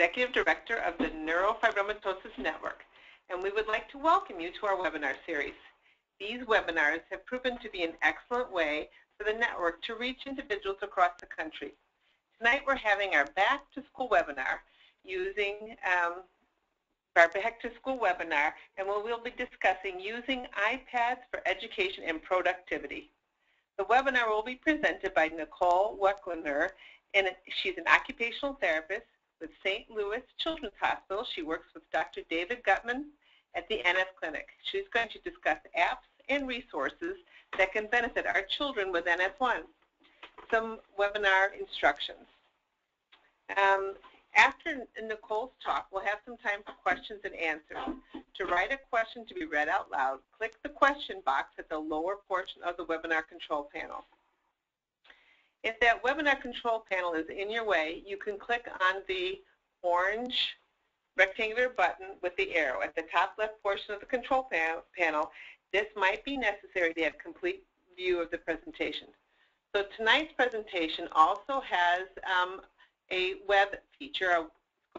Executive Director of the Neurofibromatosis Network, and we would like to welcome you to our webinar series. These webinars have proven to be an excellent way for the network to reach individuals across the country. Tonight we're having our Back to School webinar using and we'll be discussing using iPads for education and productivity. The webinar will be presented by Nicole Weckerlin, and she's an occupational therapist with St. Louis Children's Hospital. She works with Dr. David Gutman at the NF Clinic. She's going to discuss apps and resources that can benefit our children with NF1. Some webinar instructions. After Nicole's talk, we'll have some time for questions and answers. To write a question to be read out loud, click the question box at the lower portion of the webinar control panel. If that webinar control panel is in your way, you can click on the orange rectangular button with the arrow at the top left portion of the control panel. This might be necessary to have complete view of the presentation. So tonight's presentation also has a web feature.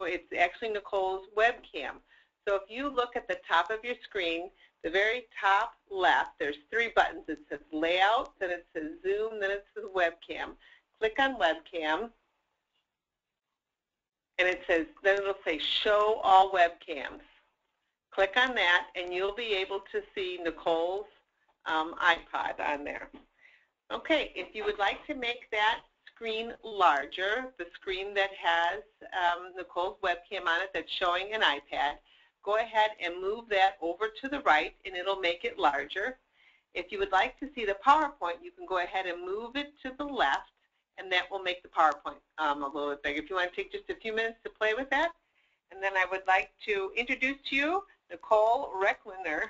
It's actually Nicole's webcam. So if you look at the top of your screen, the very top left, there's three buttons. It says Layout, then it says Zoom, then it says Webcam. Click on Webcam, and it says, then it'll say Show All Webcams. Click on that, and you'll be able to see Nicole's iPod on there. Okay, if you would like to make that screen larger, the screen that has Nicole's webcam on it that's showing an iPad, go ahead and move that over to the right, and it'll make it larger. If you would like to see the PowerPoint, you can go ahead and move it to the left, and that will make the PowerPoint a little bit bigger. If you want to take just a few minutes to play with that, and then I would like to introduce to you Nicole Weckerlin,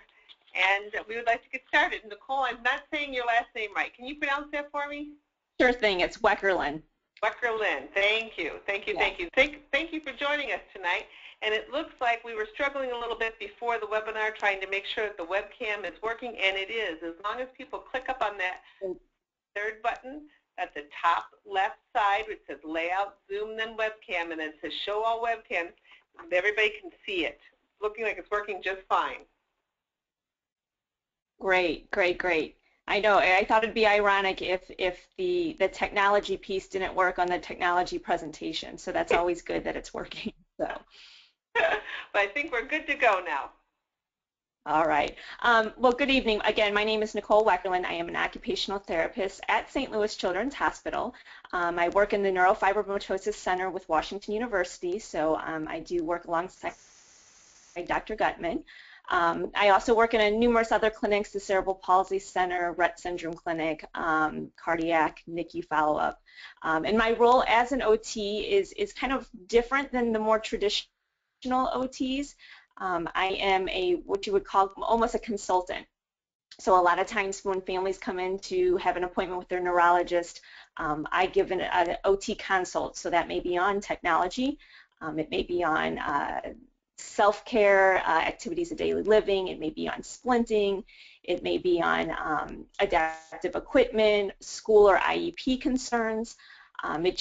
and we would like to get started. Nicole, I'm not saying your last name right. Can you pronounce that for me? Sure thing. It's Weckerlin. Weckerlin. Thank you. Thank you. Yes. Thank you. Thank you for joining us tonight. And it looks like we were struggling a little bit before the webinar trying to make sure that the webcam is working, and it is. As long as people click up on that third button at the top left side, which says Layout, Zoom, then Webcam, and then it says Show All Webcams, everybody can see it. It's looking like it's working just fine. Great, great, great. I know. I thought it would be ironic if the technology piece didn't work on the technology presentation, so that's always good that it's working. So. But I think we're good to go now. All right. Well, good evening. Again, my name is Nicole Weckerlin. I am an occupational therapist at St. Louis Children's Hospital. I work in the Neurofibromatosis Center with Washington University, so I do work alongside Dr. Gutman. I also work in numerous other clinics, the Cerebral Palsy Center, Rett Syndrome Clinic, Cardiac, NICU follow-up. And my role as an OT is kind of different than the more traditional OTs. I am what you would call almost a consultant. So a lot of times when families come in to have an appointment with their neurologist, I give an OT consult. So that may be on technology, it may be on self-care, activities of daily living, it may be on splinting, it may be on adaptive equipment, school or IEP concerns. It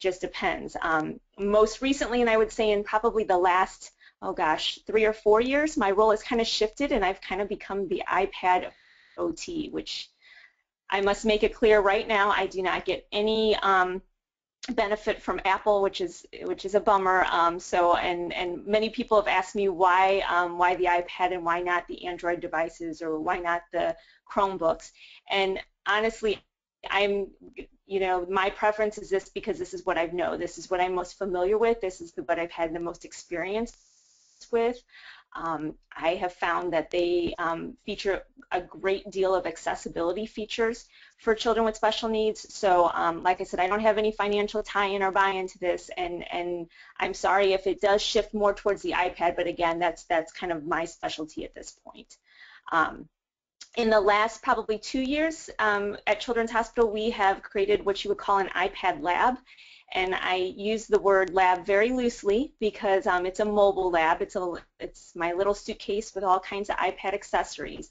just depends. Most recently, and I would say in probably the last, 3 or 4 years, my role has kind of shifted, and I've kind of become the iPad OT, which I must make it clear right now, I do not get any benefit from Apple, which is a bummer. And many people have asked me why the iPad and why not the Android devices or why not the Chromebooks, and honestly, my preference is this because this is what I know. This is what I'm most familiar with. This is what I've had the most experience with. I have found that they feature a great deal of accessibility features for children with special needs. So, like I said, I don't have any financial tie-in or buy-in to this, and I'm sorry if it does shift more towards the iPad, but again, that's kind of my specialty at this point. In the last probably 2 years at Children's Hospital, we have created what you would call an iPad lab, and I use the word lab very loosely because it's a mobile lab. It's my little suitcase with all kinds of iPad accessories.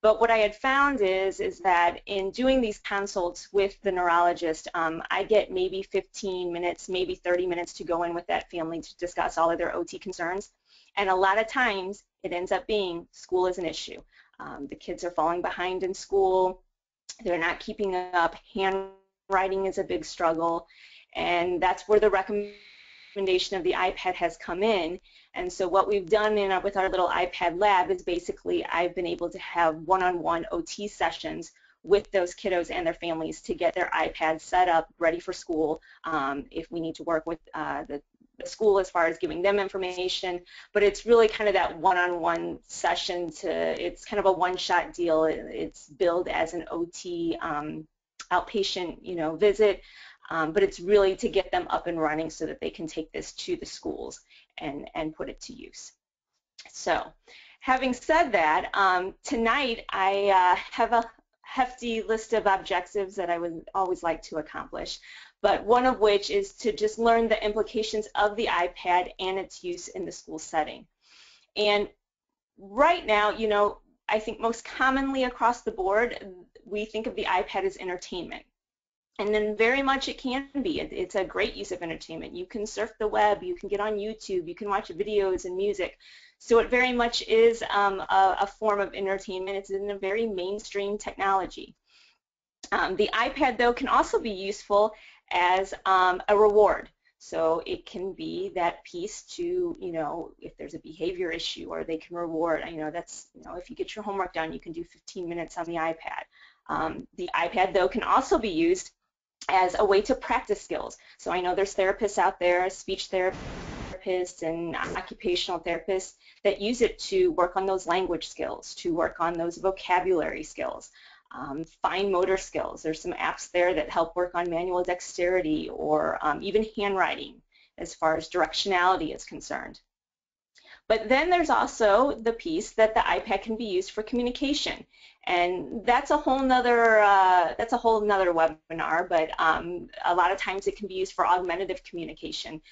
But what I had found is that in doing these consults with the neurologist, I get maybe 15 minutes, maybe 30 minutes to go in with that family to discuss all of their OT concerns. And a lot of times it ends up being school is an issue. The kids are falling behind in school, they're not keeping up, handwriting is a big struggle, and that's where the recommendation of the iPad has come in. And so what we've done with our little iPad lab is basically I've been able to have one-on-one OT sessions with those kiddos and their families to get their iPads set up, ready for school, if we need to work with the school as far as giving them information. But it's really kind of that one-on-one session to, it's kind of a one-shot deal. It's billed as an OT outpatient, visit, but it's really to get them up and running so that they can take this to the schools and put it to use. So having said that, tonight I have a hefty list of objectives that I would always like to accomplish, but one of which is to just learn the implications of the iPad and its use in the school setting. And right now, I think most commonly across the board, we think of the iPad as entertainment. And then very much it can be. It's a great use of entertainment. You can surf the web, you can get on YouTube, you can watch videos and music. So it very much is a form of entertainment. It's in a very mainstream technology. The iPad, though, can also be useful as a reward. So it can be that piece to, if there's a behavior issue, or they can reward, that's, if you get your homework done, you can do 15 minutes on the iPad. The iPad, though, can also be used as a way to practice skills. So I know there's therapists out there, speech therapists and occupational therapists, that use it to work on those language skills, to work on those vocabulary skills, fine motor skills. There's some apps there that help work on manual dexterity or even handwriting as far as directionality is concerned. But then there's also the piece that the iPad can be used for communication, and that's a whole nother webinar. But a lot of times it can be used for augmentative communication,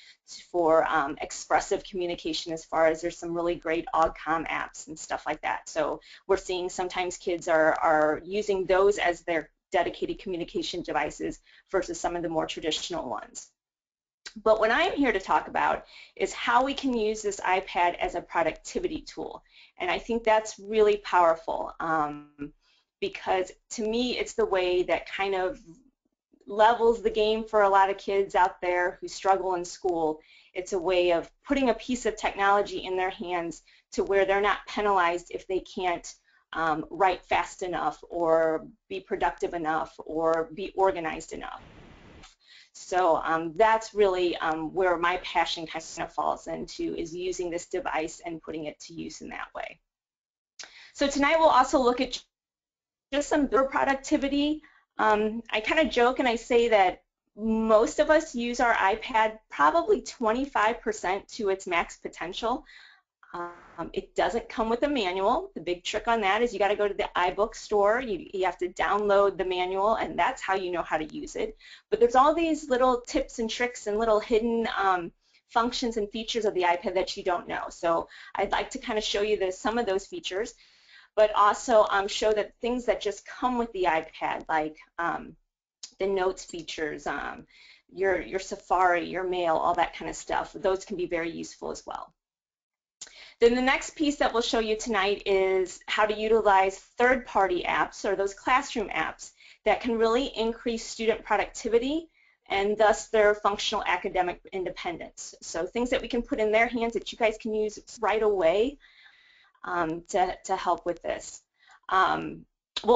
for expressive communication. As far as there's some really great AugCom apps and stuff like that. So we're seeing sometimes kids are using those as their dedicated communication devices versus some of the more traditional ones. But what I'm here to talk about is how we can use this iPad as a productivity tool. And I think that's really powerful because to me it's the way that kind of levels the game for a lot of kids out there who struggle in school. It's a way of putting a piece of technology in their hands to where they're not penalized if they can't write fast enough or be productive enough or be organized enough. So that's really where my passion kind of falls into, is using this device and putting it to use in that way. So tonight we'll also look at just some productivity. I kind of joke and I say that most of us use our iPad probably 25% to its max potential. It doesn't come with a manual. The big trick on that is you got to go to the iBook store. You have to download the manual, and that's how you know how to use it. But there's all these little tips and tricks and little hidden functions and features of the iPad that you don't know. So I'd like to kind of show you some of those features, but also show that things that just come with the iPad, like the notes features, your Safari, your mail, all that kind of stuff, those can be very useful as well. Then the next piece that we'll show you tonight is how to utilize third-party apps, or those classroom apps that can really increase student productivity and thus their functional academic independence. So things that we can put in their hands that you guys can use right away to help with this. We'll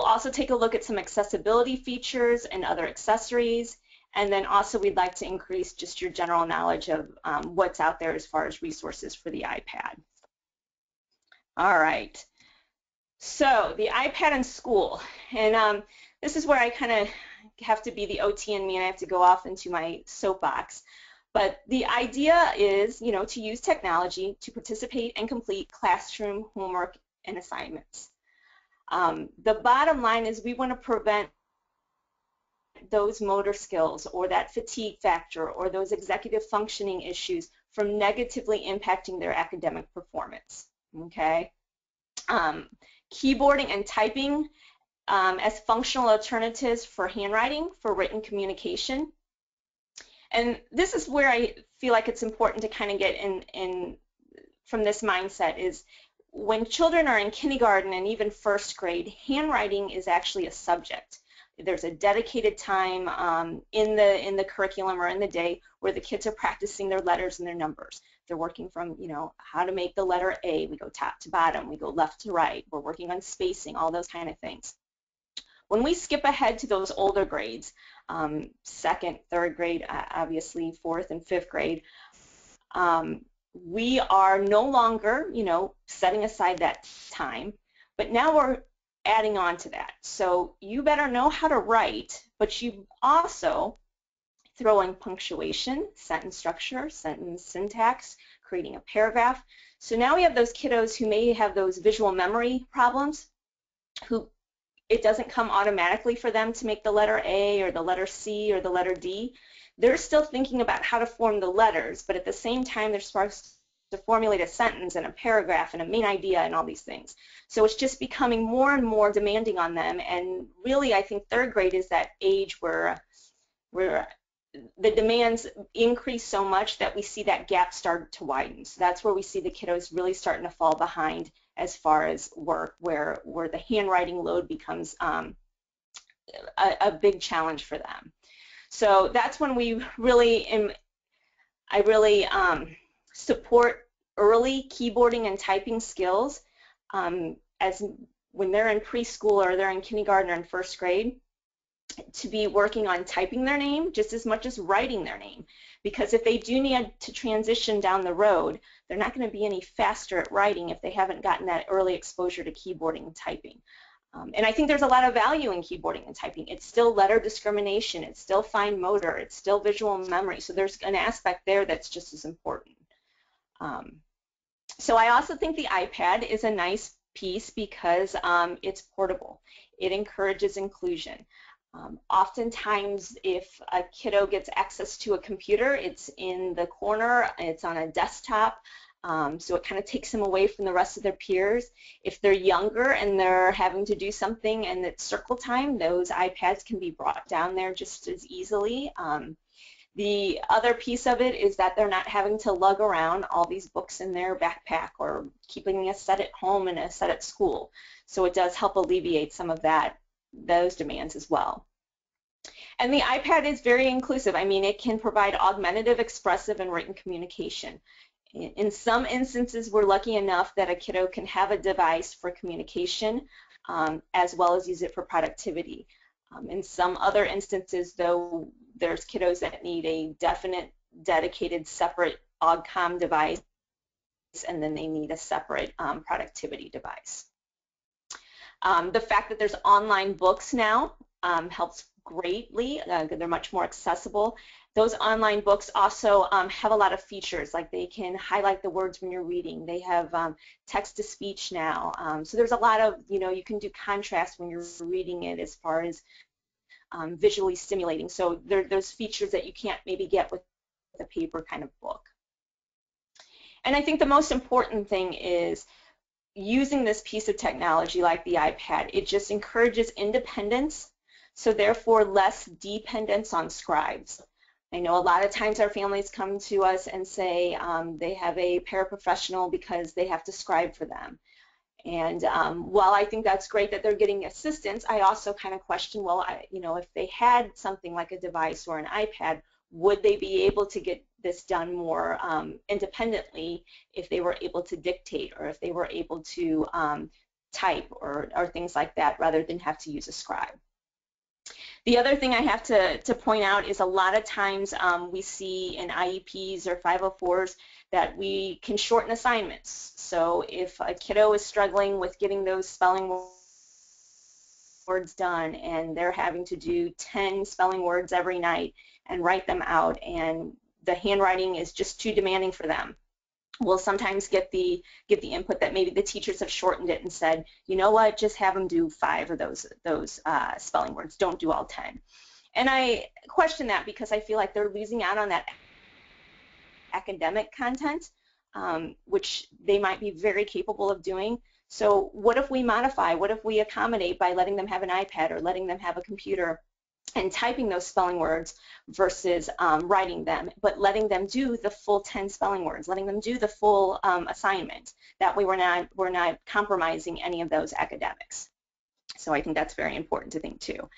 also take a look at some accessibility features and other accessories, and then also we'd like to increase just your general knowledge of what's out there as far as resources for the iPad. All right, so the iPad in school, and this is where I kind of have to be the OT in me, and I have to go off into my soapbox. But the idea is, to use technology to participate and complete classroom homework and assignments. The bottom line is we want to prevent those motor skills or that fatigue factor or those executive functioning issues from negatively impacting their academic performance. Okay, keyboarding and typing as functional alternatives for handwriting, for written communication. And this is where I feel like it's important to kind of get in from this mindset is when children are in kindergarten and even first grade, handwriting is actually a subject. There's a dedicated time in the curriculum or in the day where the kids are practicing their letters and their numbers. They're working from, you know, how to make the letter A. We go top to bottom. We go left to right. We're working on spacing, all those kind of things. When we skip ahead to those older grades, second, third grade, obviously fourth and fifth grade, we are no longer, you know, setting aside that time, but now we're adding on to that. So you better know how to write, but you also throw in punctuation, sentence structure, sentence syntax, creating a paragraph. So now we have those kiddos who may have those visual memory problems, who it doesn't come automatically for them to make the letter A or the letter C or the letter D. They're still thinking about how to form the letters, but at the same time they're supposed to formulate a sentence and a paragraph and a main idea and all these things. So it's just becoming more and more demanding on them, and really I think third grade is that age where the demands increase so much that we see that gap start to widen. So that's where we see the kiddos really starting to fall behind as far as work, where the handwriting load becomes a big challenge for them. So that's when we really, I really support early keyboarding and typing skills as when they're in preschool or they're in kindergarten or in first grade, to be working on typing their name just as much as writing their name, because if they do need to transition down the road, they're not going to be any faster at writing if they haven't gotten that early exposure to keyboarding and typing. And I think there's a lot of value in keyboarding and typing. It's still letter discrimination, it's still fine motor, it's still visual memory, so there's an aspect there that's just as important. So I also think the iPad is a nice piece because it's portable. It encourages inclusion. Oftentimes if a kiddo gets access to a computer, it's in the corner, it's on a desktop, so it kind of takes them away from the rest of their peers. If they're younger and they're having to do something and it's circle time, those iPads can be brought down there just as easily. The other piece of it is that they're not having to lug around all these books in their backpack or keeping a set at home and a set at school, so it does help alleviate some of those demands as well. And the iPad is very inclusive. I mean, it can provide augmentative, expressive, and written communication. In some instances, we're lucky enough that a kiddo can have a device for communication as well as use it for productivity. In some other instances, though, there's kiddos that need a definite, dedicated, separate AugCom device, and then they need a separate productivity device. The fact that there's online books now helps greatly. They're much more accessible. Those online books also have a lot of features, like they can highlight the words when you're reading. They have text-to-speech now. So there's a lot of, you know, you can do contrast when you're reading it as far as visually stimulating. So there's features that you can't maybe get with a paper kind of book. And I think the most important thing is using this piece of technology like the iPad, it just encourages independence, so therefore less dependence on scribes. I know a lot of times our families come to us and say they have a paraprofessional because they have to scribe for them. And while I think that's great that they're getting assistance, I also kind of question, well, you know, if they had something like a device or an iPad, would they be able to get this done more independently if they were able to dictate or if they were able to type or things like that rather than have to use a scribe? The other thing I have to point out is a lot of times we see in IEPs or 504s that we can shorten assignments. So if a kiddo is struggling with getting those spelling words done and they're having to do 10 spelling words every night and write them out, and the handwriting is just too demanding for them, we'll sometimes get the input that maybe the teachers have shortened it and said, you know what, just have them do 5 of those spelling words. Don't do all 10. And I question that because I feel like they're losing out on that academic content, which they might be very capable of doing. So what if we modify, what if we accommodate by letting them have an iPad or letting them have a computer and typing those spelling words versus writing them, but letting them do the full 10 spelling words, letting them do the full assignment. That way we're not compromising any of those academics. So I think that's very important to think too.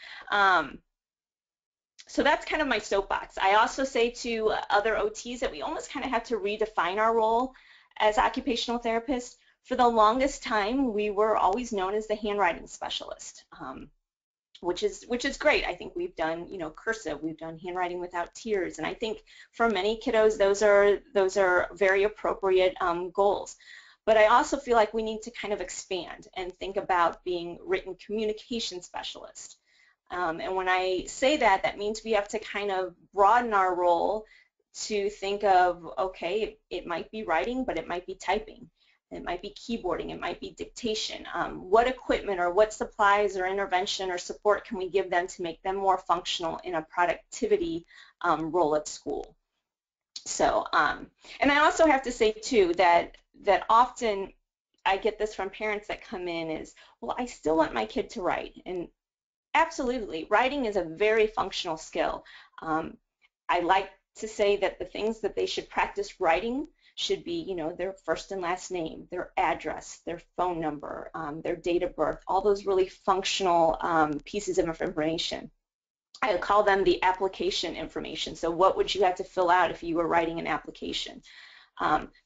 So that's kind of my soapbox. I also say to other OTs that we almost kind of have to redefine our role as occupational therapists. For the longest time, we were always known as the handwriting specialist, which is great. I think we've done, you know, cursive, we've done handwriting without tears, and I think for many kiddos, those are very appropriate goals. But I also feel like we need to kind of expand and think about being written communication specialist. And when I say that, that means we have to kind of broaden our role to think of, okay, it might be writing, but it might be typing. It might be keyboarding, it might be dictation. What equipment or what supplies or intervention or support can we give them to make them more functional in a productivity role at school? So, and I also have to say too that often I get this from parents that come in is, well, I still want my kid to write. And absolutely, writing is a very functional skill. I like to say that the things that they should practice writing should be, you know, their first and last name, their address, their phone number, their date of birth, all those really functional pieces of information. I call them the application information. So what would you have to fill out if you were writing an application?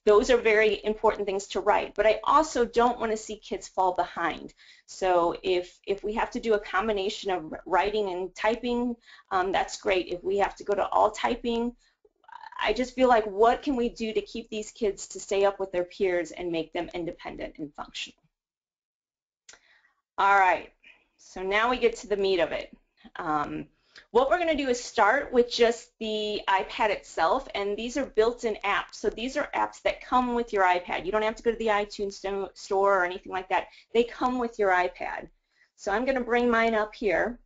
Those are very important things to write, but I also don't want to see kids fall behind. So if we have to do a combination of writing and typing, that's great. If we have to go to all typing, I just feel like, what can we do to keep these kids to stay up with their peers and make them independent and functional? All right, so now we get to the meat of it. What we're going to do is start with just the iPad itself, and these are built-in apps. So these are apps that come with your iPad. You don't have to go to the iTunes store or anything like that. They come with your iPad. So I'm going to bring mine up here.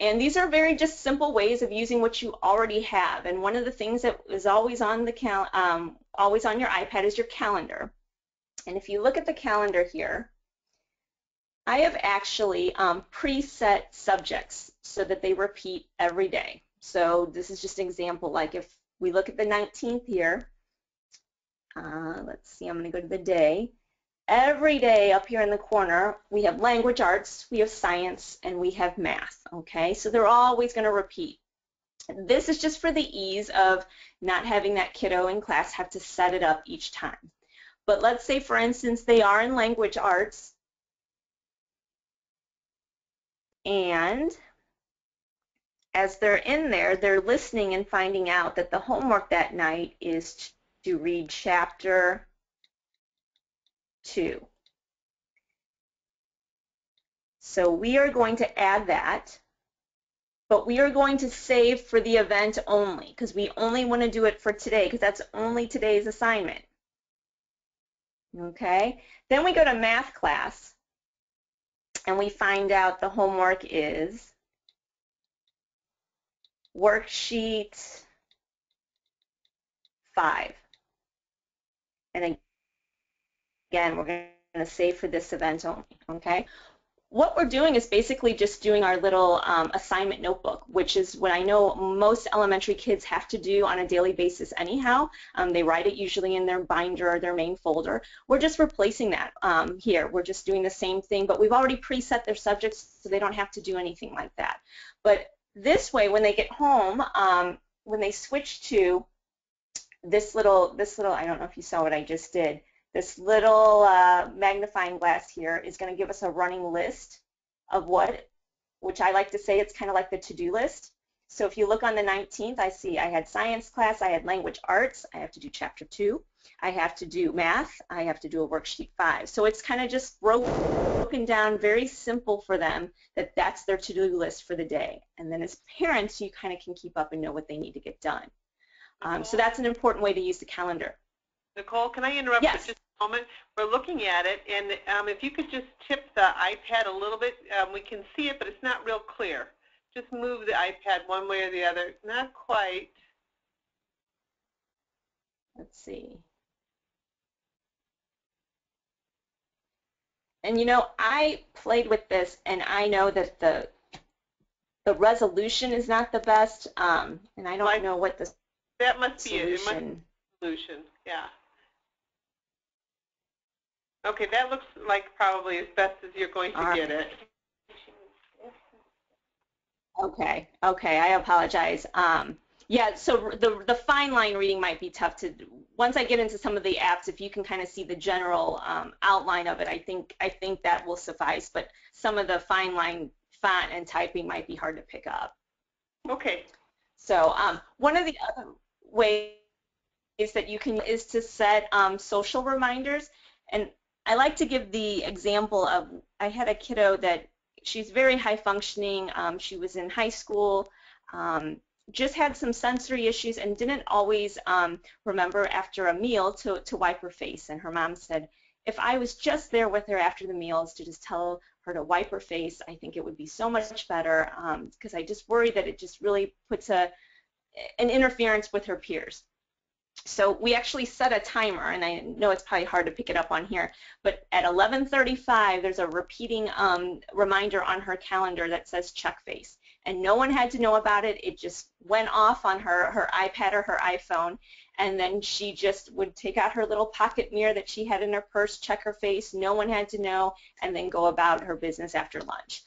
And these are very just simple ways of using what you already have. And one of the things that is always on the always on your iPad is your calendar. And if you look at the calendar here, I have actually preset subjects so that they repeat every day. So this is just an example. Like if we look at the 19th here, let's see, I'm going to go to the day. Every day up here in the corner, we have language arts, we have science, and we have math, okay? So they're always going to repeat. This is just for the ease of not having that kiddo in class have to set it up each time. But let's say, for instance, they are in language arts, and as they're in there, they're listening and finding out that the homework that night is to read chapter 2. So we are going to add that, but we are going to save for the event only, because we only want to do it for today, because that's only today's assignment. Okay, then we go to math class and we find out the homework is worksheet 5. And again, we're going to save for this event only, okay? What we're doing is basically just doing our little assignment notebook, which is what I know most elementary kids have to do on a daily basis anyhow. They write it usually in their binder or their main folder. We're just replacing that here. We're just doing the same thing, but we've already preset their subjects so they don't have to do anything like that. But this way, when they get home, when they switch to this little, I don't know if you saw what I just did, this little magnifying glass here is going to give us a running list of which I like to say it's kind of like the to-do list. So if you look on the 19th, I see I had science class, I had language arts, I have to do chapter 2, I have to do math, I have to do a worksheet 5. So it's kind of just broken down very simple for them that that's their to-do list for the day. And then as parents, you kind of can keep up and know what they need to get done. So that's an important way to use the calendar. Nicole, can I interrupt yes. for just a moment? We're looking at it, and if you could just tip the iPad a little bit. We can see it, but it's not real clear. Just move the iPad one way or the other. Not quite. Let's see. And, you know, I played with this, and I know that the resolution is not the best, and I don't know what the that must solution. Be it. It must be a solution, yeah. Okay, that looks like probably as best as you're going to get it. Okay, okay, I apologize. Yeah, so the fine line reading might be tough to, once I get into some of the apps, if you can kind of see the general outline of it, I think that will suffice, but some of the fine line font and typing might be hard to pick up. Okay. So one of the other ways that you can is to set social reminders, and I like to give the example of, I had a kiddo that she's very high functioning, she was in high school, just had some sensory issues and didn't always remember after a meal to wipe her face. And her mom said, if I was just there with her after the meals to just tell her to wipe her face, I think it would be so much better, because I just worry that it just really puts an interference with her peers. So we actually set a timer, and I know it's probably hard to pick it up on here, but at 11:35, there's a repeating reminder on her calendar that says check face. And no one had to know about it. It just went off on her iPad or her iPhone, and then she just would take out her little pocket mirror that she had in her purse, check her face, no one had to know, and then go about her business after lunch.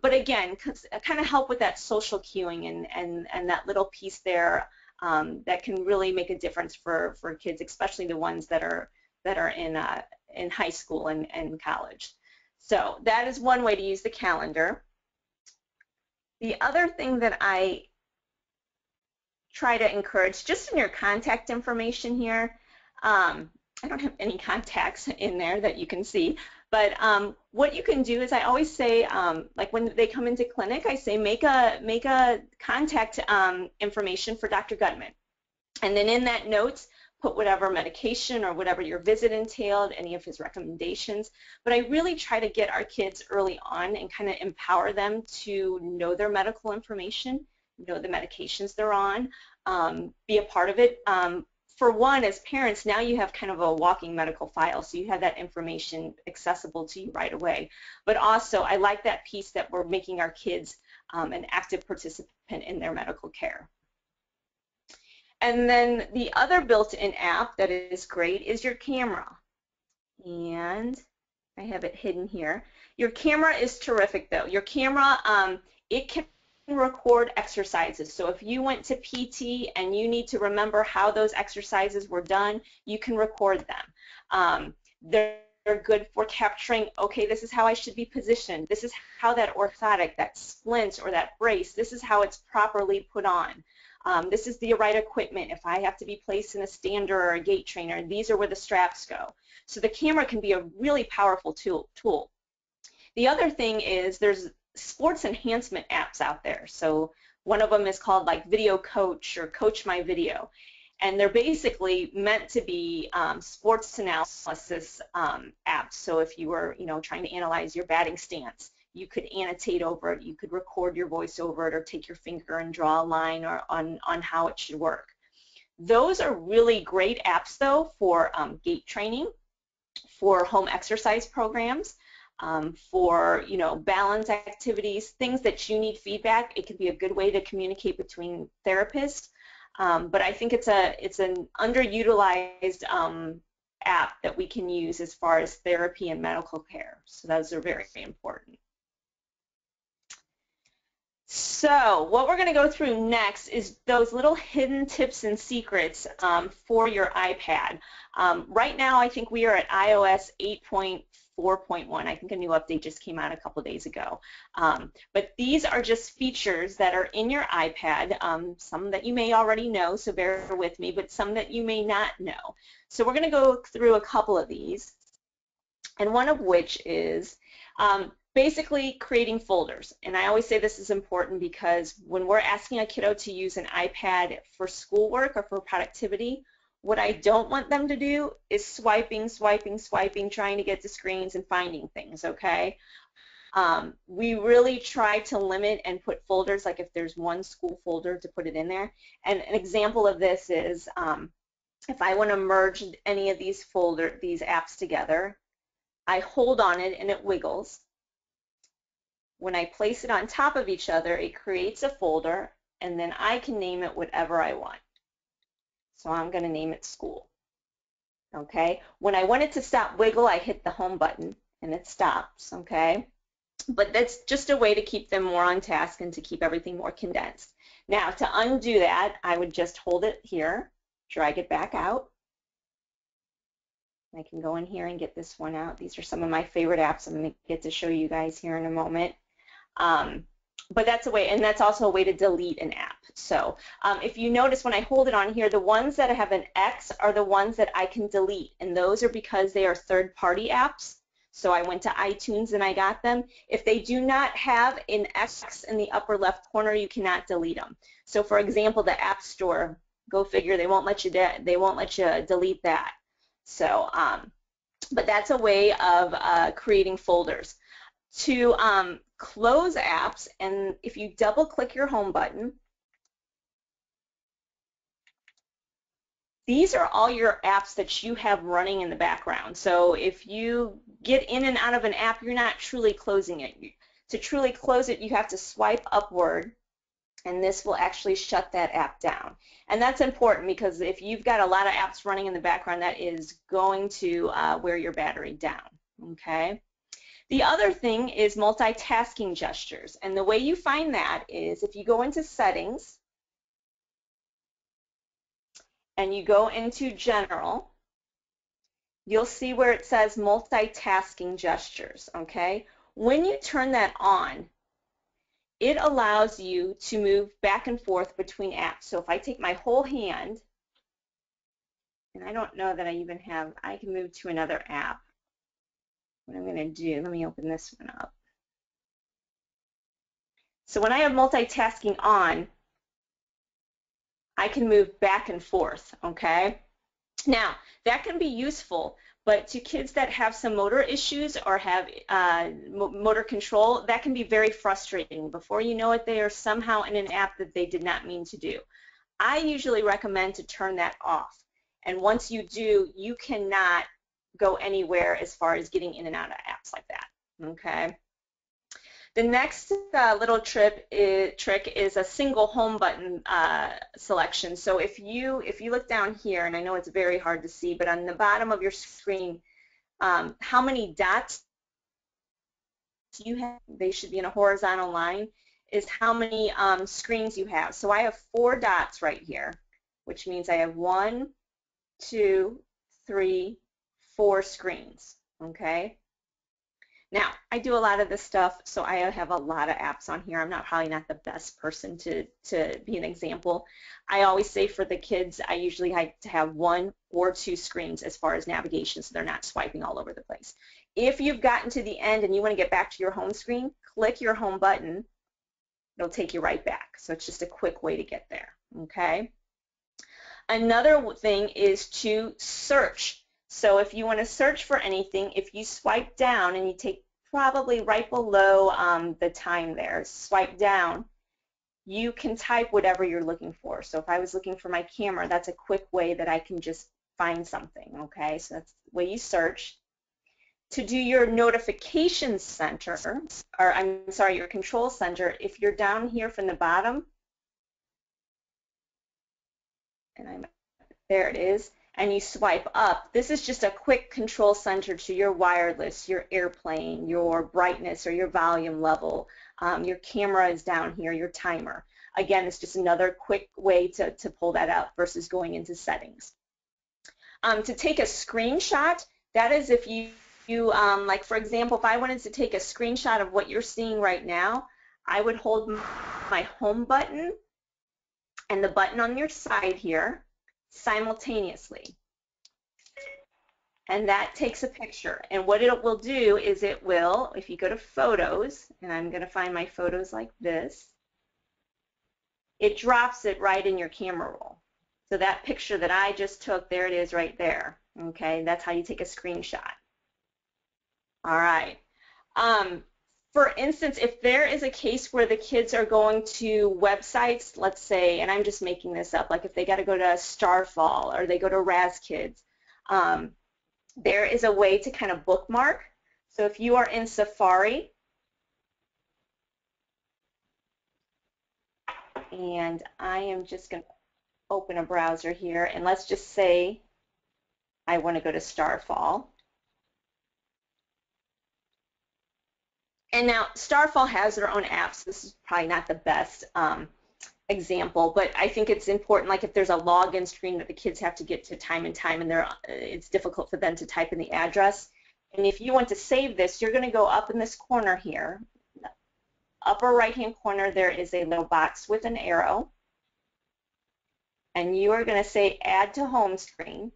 But again, kind of help with that social cueing and that little piece there that can really make a difference for kids, especially the ones that are in high school and college. So that is one way to use the calendar. The other thing that I try to encourage, just in your contact information here, I don't have any contacts in there that you can see, but what you can do is I always say, like when they come into clinic, I say make a contact information for Dr. Gutman, and then in that notes, put whatever medication or whatever your visit entailed, any of his recommendations. But I really try to get our kids early on and kind of empower them to know their medical information, know the medications they're on, be a part of it. For one, as parents, now you have kind of a walking medical file, so you have that information accessible to you right away. But also, I like that piece that we're making our kids an active participant in their medical care. And then the other built-in app that is great is your camera. And I have it hidden here. Your camera is terrific, though. Your camera, it can record exercises. So if you went to PT and you need to remember how those exercises were done, you can record them. They're good for capturing, okay, this is how I should be positioned. This is how that orthotic, that splint or that brace, this is how it's properly put on. This is the right equipment. If I have to be placed in a stander or a gait trainer, these are where the straps go. So the camera can be a really powerful tool. The other thing is there's sports enhancement apps out there. So one of them is called like Video Coach or Coach My Video. And they're basically meant to be sports analysis apps. So if you were, you know, trying to analyze your batting stance, you could annotate over it, you could record your voice over it, or take your finger and draw a line or on how it should work. Those are really great apps, though, for gait training, for home exercise programs, for, you know, balance activities, things that you need feedback. It can be a good way to communicate between therapists, but I think it's an underutilized app that we can use as far as therapy and medical care. So those are very, very important. So what we're going to go through next is those little hidden tips and secrets for your iPad. Right now I think we are at iOS 8.4.1. I think a new update just came out a couple days ago. But these are just features that are in your iPad, some that you may already know, so bear with me, but some that you may not know. So we're going to go through a couple of these, and one of which is basically creating folders. And I always say this is important because when we're asking a kiddo to use an iPad for schoolwork or for productivity, what I don't want them to do is swiping, trying to get to screens and finding things, okay? We really try to limit and put folders, like if there's one school folder, to put it in there. And an example of this is if I want to merge any of these apps together, I hold on it and it wiggles. When I place it on top of each other, it creates a folder, and then I can name it whatever I want. So I'm going to name it school. Okay? When I want it to stop wiggle, I hit the home button and it stops. Okay? But that's just a way to keep them more on task and to keep everything more condensed. Now, to undo that, I would just hold it here, drag it back out. I can go in here and get this one out. These are some of my favorite apps I'm going to get to show you guys here in a moment. But that's a way, and that's also a way to delete an app. So if you notice when I hold it on here, the ones that have an X are the ones that I can delete, and those are because they are third-party apps. So I went to iTunes and I got them. If they do not have an X in the upper left corner, you cannot delete them. So for example, the App Store, go figure, they won't let you delete that. So, but that's a way of creating folders. To close apps, and if you double click your home button, these are all your apps that you have running in the background. So if you get in and out of an app, you're not truly closing it. To truly close it, you have to swipe upward, and this will actually shut that app down. And that's important because if you've got a lot of apps running in the background, that is going to wear your battery down. Okay. The other thing is multitasking gestures, and the way you find that is if you go into Settings and you go into General, you'll see where it says multitasking gestures, okay? When you turn that on, it allows you to move back and forth between apps. So if I take my whole hand, and I don't know that I even have, I can move to another app. What I'm going to do, let me open this one up. So when I have multitasking on, I can move back and forth, okay? Now, that can be useful, but to kids that have some motor issues or have motor control, that can be very frustrating. Before you know it, they are somehow in an app that they did not mean to do. I usually recommend to turn that off, and once you do, you cannot go anywhere as far as getting in and out of apps like that, okay? The next little trick is a single home button selection. So if you look down here, and I know it's very hard to see, but on the bottom of your screen, how many dots you have, they should be in a horizontal line, is how many screens you have. So I have 4 dots right here, which means I have 1, 2, 3, 4 screens, okay? Now, I do a lot of this stuff, so I have a lot of apps on here. I'm not probably not the best person to be an example. I always say for the kids, I usually like to have 1 or 2 screens as far as navigation, so they're not swiping all over the place. If you've gotten to the end and you want to get back to your home screen, click your home button. It'll take you right back, so it's just a quick way to get there, okay? Another thing is to search. So if you want to search for anything, if you swipe down and you take probably right below the time there, swipe down, you can type whatever you're looking for. So if I was looking for my camera, that's a quick way that I can just find something, okay? So that's the way you search. To do your notification center, or I'm sorry, your control center, if you're down here from the bottom, and there it is, and you swipe up, this is just a quick control center to your wireless, your airplane, your brightness or your volume level. Your camera is down here, your timer. Again, it's just another quick way to pull that up versus going into settings. To take a screenshot, that is if you like for example, if I wanted to take a screenshot of what you're seeing right now, I would hold my home button and the button on your side here simultaneously, and that takes a picture. And what it will do is it will, if you go to photos, and I'm going to find my photos like this, it drops it right in your camera roll. So that picture that I just took, there it is right there. Okay, that's how you take a screenshot. All right. For instance, if there is a case where the kids are going to websites, let's say, and I'm just making this up, like if they got to go to Starfall or they go to RazKids, there is a way to kind of bookmark. So if you are in Safari, and I am just going to open a browser here, and let's just say I want to go to Starfall. And now Starfall has their own apps. This is probably not the best example, but I think it's important, like if there's a login screen that the kids have to get to time and time, and it's difficult for them to type in the address. And if you want to save this, you're going to go up in this corner here. Upper right-hand corner, there is a little box with an arrow, and you are going to say Add to Home Screen,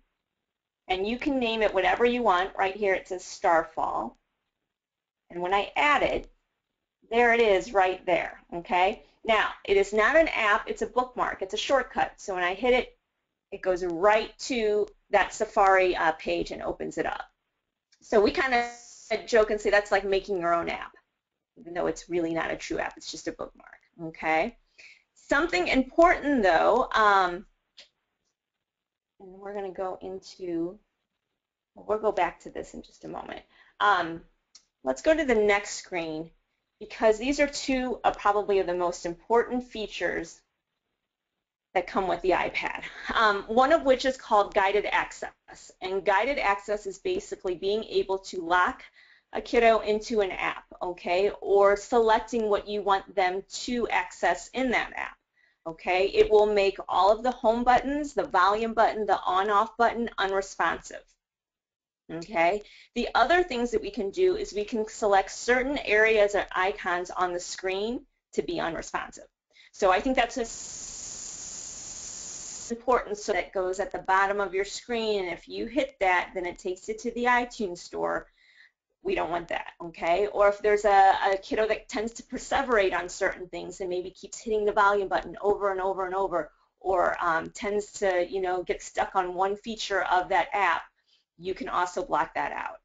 and you can name it whatever you want. Right here it says Starfall, and when I add it, there it is right there, okay? Now, it is not an app, it's a bookmark, it's a shortcut, so when I hit it, it goes right to that Safari page and opens it up. So we kind of joke and say that's like making your own app, even though it's really not a true app, it's just a bookmark, okay? Something important though, and we're going to go into, we'll go back to this in just a moment. Let's go to the next screen, because these are two of probably the most important features that come with the iPad, one of which is called guided access. And guided access is basically being able to lock a kiddo into an app, okay, or selecting what you want them to access in that app, okay. It will make all of the home buttons, the volume button, the on-off button unresponsive, okay. The other things that we can do is we can select certain areas or icons on the screen to be unresponsive. So I think that's important, so that goes at the bottom of your screen, and if you hit that, then it takes it to the iTunes store. We don't want that, okay? Or if there's a kiddo that tends to perseverate on certain things and maybe keeps hitting the volume button over and over and over, or tends to, you know, get stuck on one feature of that app, you can also block that out.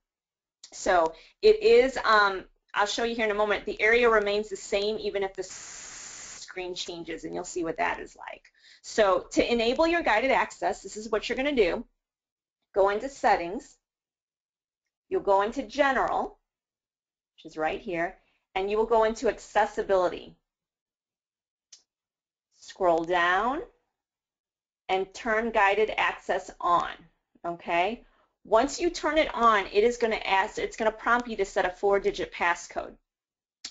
So it is, I'll show you here in a moment, the area remains the same even if the screen changes, and you'll see what that is like. So to enable your guided access, this is what you're going to do. Go into Settings. You'll go into General, which is right here, and you will go into Accessibility. Scroll down and turn Guided Access on, okay? Once you turn it on, it is going to ask, it's going to prompt you to set a 4-digit passcode.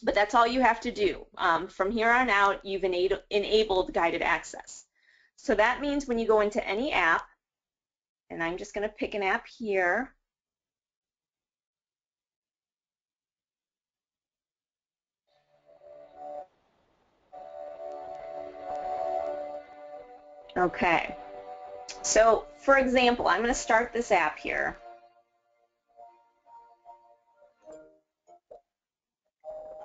But that's all you have to do. From here on out, you've enabled Guided Access. So that means when you go into any app, and I'm just going to pick an app here, okay, so for example, I'm going to start this app here.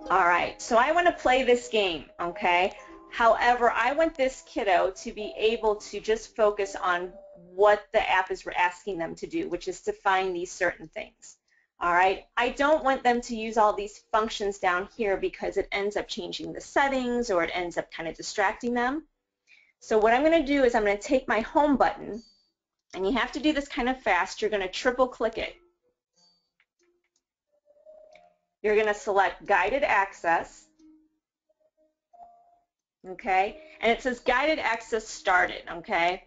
All right, so I want to play this game, okay? However, I want this kiddo to be able to just focus on what the app is asking them to do, which is to find these certain things. All right, I don't want them to use all these functions down here because it ends up changing the settings or it ends up kind of distracting them. So what I'm going to do is I'm going to take my home button, and you have to do this kind of fast. You're going to triple click it. You're going to select guided access, okay, and it says guided access started, okay.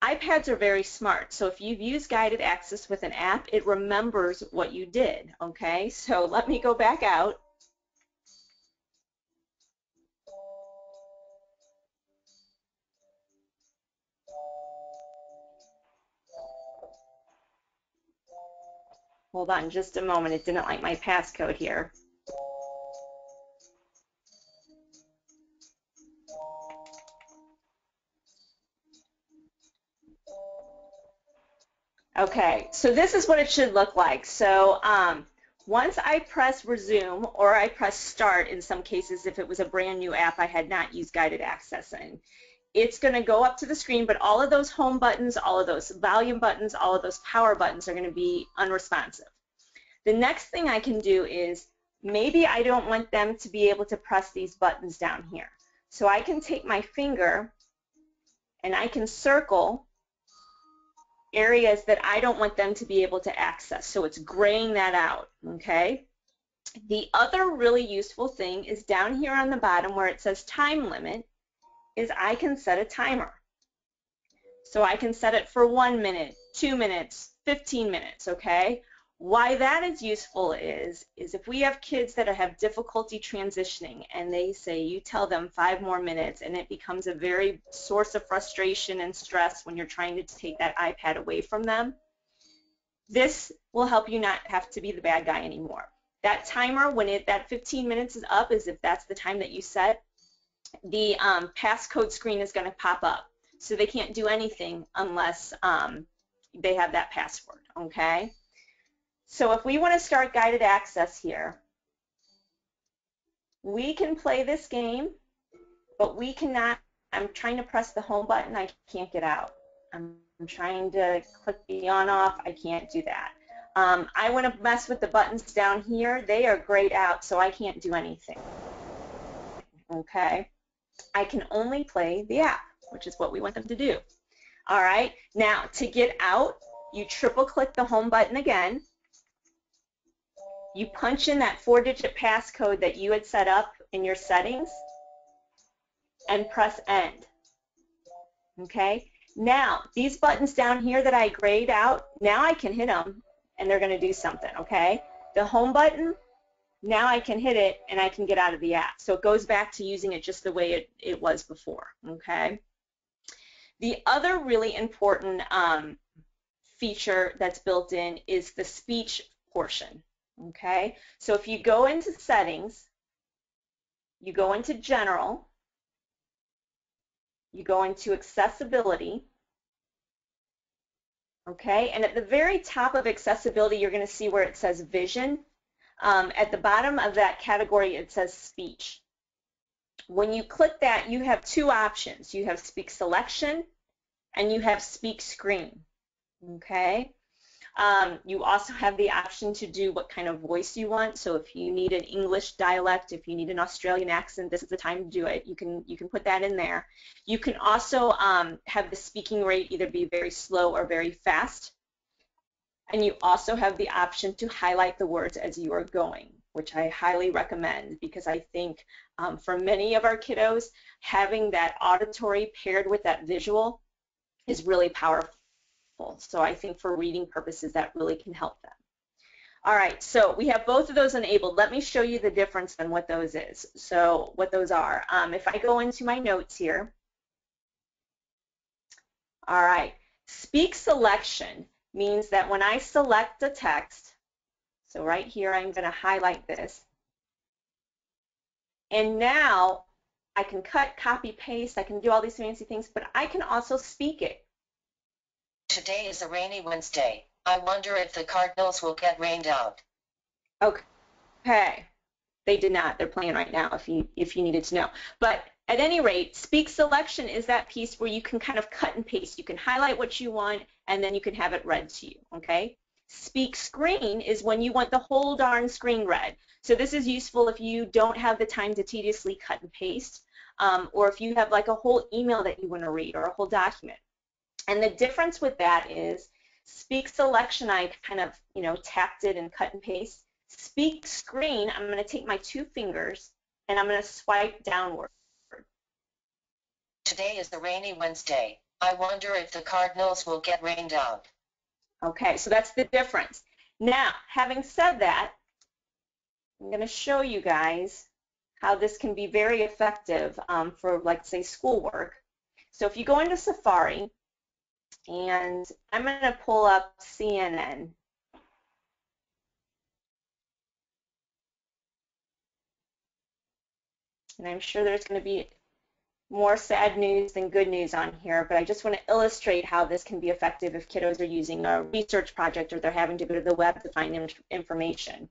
iPads are very smart, so if you've used guided access with an app, it remembers what you did, okay. So let me go back out. Hold on just a moment, it didn't like my passcode here. Okay, so this is what it should look like. So once I press resume, or I press start in some cases if it was a brand new app I had not used guided access in, it's going to go up to the screen, but all of those home buttons, all of those volume buttons, all of those power buttons are going to be unresponsive. The next thing I can do is maybe I don't want them to be able to press these buttons down here. So I can take my finger and I can circle areas that I don't want them to be able to access. So it's graying that out, okay? The other really useful thing is down here on the bottom where it says time limit is I can set a timer. So I can set it for 1 minute, 2 minutes, 15 minutes, okay? Why that is useful is if we have kids that have difficulty transitioning and they say you tell them 5 more minutes and it becomes a very source of frustration and stress when you're trying to take that iPad away from them, this will help you not have to be the bad guy anymore. That timer, when that 15 minutes is up, is if that's the time that you set, the passcode screen is going to pop up. So they can't do anything unless they have that password, okay? So if we want to start guided access here, we can play this game, but we cannot, I'm trying to press the home button, I can't get out. I'm trying to click the on-off, I can't do that. I want to mess with the buttons down here, they are grayed out, so I can't do anything. Okay, I can only play the app, which is what we want them to do. All right, now to get out, you triple click the home button again. You punch in that 4-digit passcode that you had set up in your settings and press end, okay? Now, these buttons down here that I grayed out, now I can hit them and they're going to do something, okay? The home button, now I can hit it and I can get out of the app. So it goes back to using it just the way it was before, okay? The other really important feature that's built in is the speech portion. Okay, so if you go into settings, you go into general, you go into accessibility, okay, and at the very top of accessibility you're going to see where it says vision. At the bottom of that category it says speech. When you click that you have two options. You have speak selection and you have speak screen, okay? You also have the option to do what kind of voice you want. So if you need an English dialect, if you need an Australian accent, this is the time to do it. You can put that in there. You can also have the speaking rate either be very slow or very fast. And you also have the option to highlight the words as you are going, which I highly recommend because I think for many of our kiddos, having that auditory paired with that visual is really powerful. So I think for reading purposes that really can help them. All right, so we have both of those enabled. Let me show you the difference on what those is. So what those are. If I go into my notes here, all right, speak selection means that when I select a text, so right here I'm going to highlight this, and now I can cut, copy, paste, I can do all these fancy things, but I can also speak it. Today is a rainy Wednesday. I wonder if the Cardinals will get rained out. Okay. Hey, they did not. They're playing right now if you needed to know. But at any rate, speak selection is that piece where you can kind of cut and paste. You can highlight what you want and then you can have it read to you, okay? Speak screen is when you want the whole darn screen read. So this is useful if you don't have the time to tediously cut and paste or if you have like a whole email that you want to read or a whole document. And the difference with that is speak selection, I kind of, you know, tapped it and cut and paste. Speak screen, I'm going to take my 2 fingers and I'm going to swipe downward. Today is the rainy Wednesday. I wonder if the Cardinals will get rained out. Okay, so that's the difference. Now, having said that, I'm going to show you guys how this can be very effective for, like, say, schoolwork. So if you go into Safari, and I'm going to pull up CNN. And I'm sure there's going to be more sad news than good news on here, but I just want to illustrate how this can be effective if kiddos are using a research project or they're having to go to the web to find information.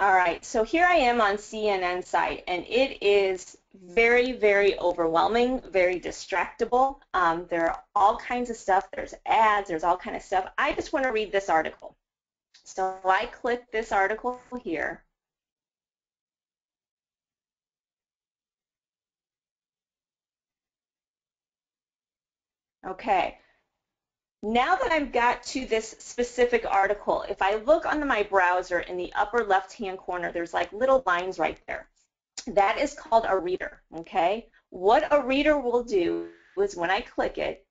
All right, so here I am on CNN site, and it is very, very overwhelming, very distractible. There are all kinds of stuff. There's ads, there's all kinds of stuff. I just want to read this article. So I click this article here. Okay, now that I've got to this specific article, if I look on my browser in the upper left-hand corner, there's like little lines right there. That is called a reader, okay? What a reader will do is when I click it,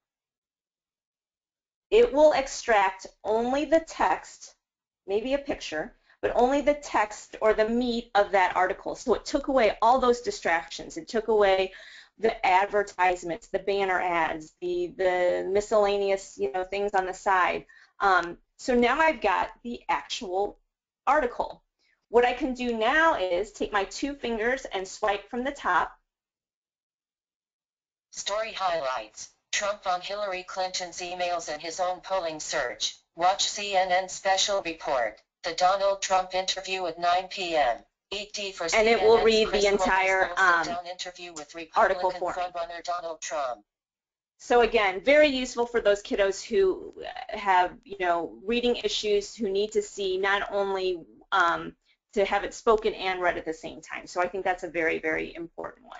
it will extract only the text, maybe a picture, but only the text or the meat of that article. So it took away all those distractions. It took away the advertisements, the banner ads, the miscellaneous, you know, things on the side. So now I've got the actual article. What I can do now is take my two fingers and swipe from the top. Story highlights. Trump on Hillary Clinton's emails and his own polling surge. Watch CNN special report. The Donald Trump interview at 9 p.m. And it will read the entire article for me. So again, very useful for those kiddos who have, you know, reading issues, who need to see not only to have it spoken and read at the same time. So I think that's a very, very important one.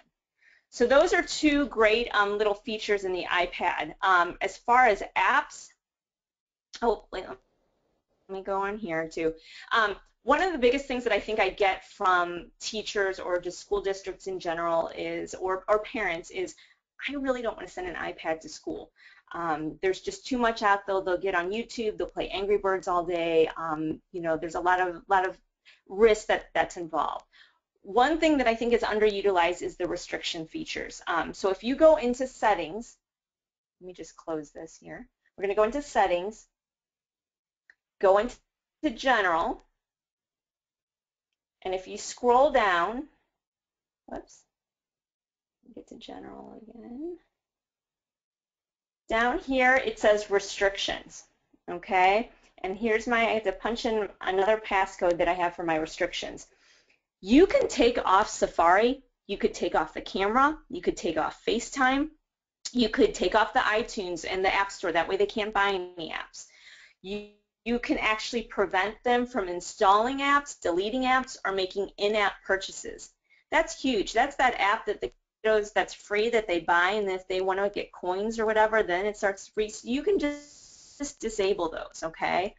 So those are two great little features in the iPad. As far as apps, oh, wait, let me go on here too. One of the biggest things that I think I get from teachers or just school districts in general is, or parents, is I really don't want to send an iPad to school. There's just too much out there. They'll get on YouTube, they'll play Angry Birds all day. You know, there's a lot of risk that's involved. One thing that I think is underutilized is the restriction features. So if you go into settings, let me just close this here. We're going to go into settings, go into general, and if you scroll down, whoops, get to general again. Down here it says restrictions, okay? And here's my, I have to punch in another passcode that I have for my restrictions. You can take off Safari, you could take off the camera, you could take off FaceTime, you could take off the iTunes and the App Store, that way they can't buy any apps. You can actually prevent them from installing apps, deleting apps, or making in-app purchases. That's huge. That's that app that the kiddos, that's free, that they buy, and if they want to get coins or whatever, then it starts free. So you can just disable those, okay?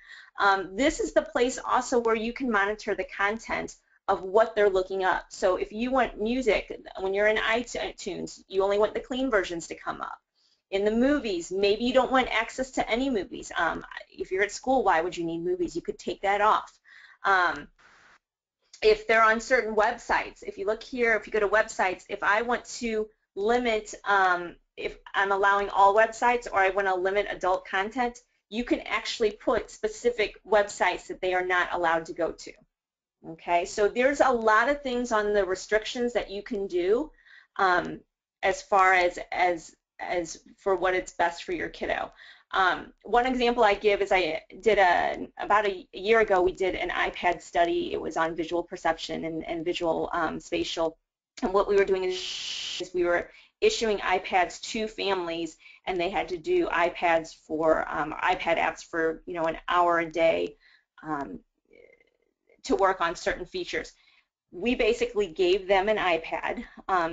This is the place also where you can monitor the content of what they're looking up. So if you want music, when you're in iTunes, you only want the clean versions to come up. In the movies, maybe you don't want access to any movies. If you're at school, why would you need movies? You could take that off. If they're on certain websites, if you look here, if you go to websites, if I want to limit, if I'm allowing all websites or I want to limit adult content, you can actually put specific websites that they are not allowed to go to. Okay, so there's a lot of things on the restrictions that you can do as far as for what it's best for your kiddo. One example I give is I did about a year ago, we did an iPad study. It was on visual perception and visual spatial. And what we were doing is we were issuing iPads to families, and they had to do iPads for iPad apps for, you know, an hour a day to work on certain features. We basically gave them an iPad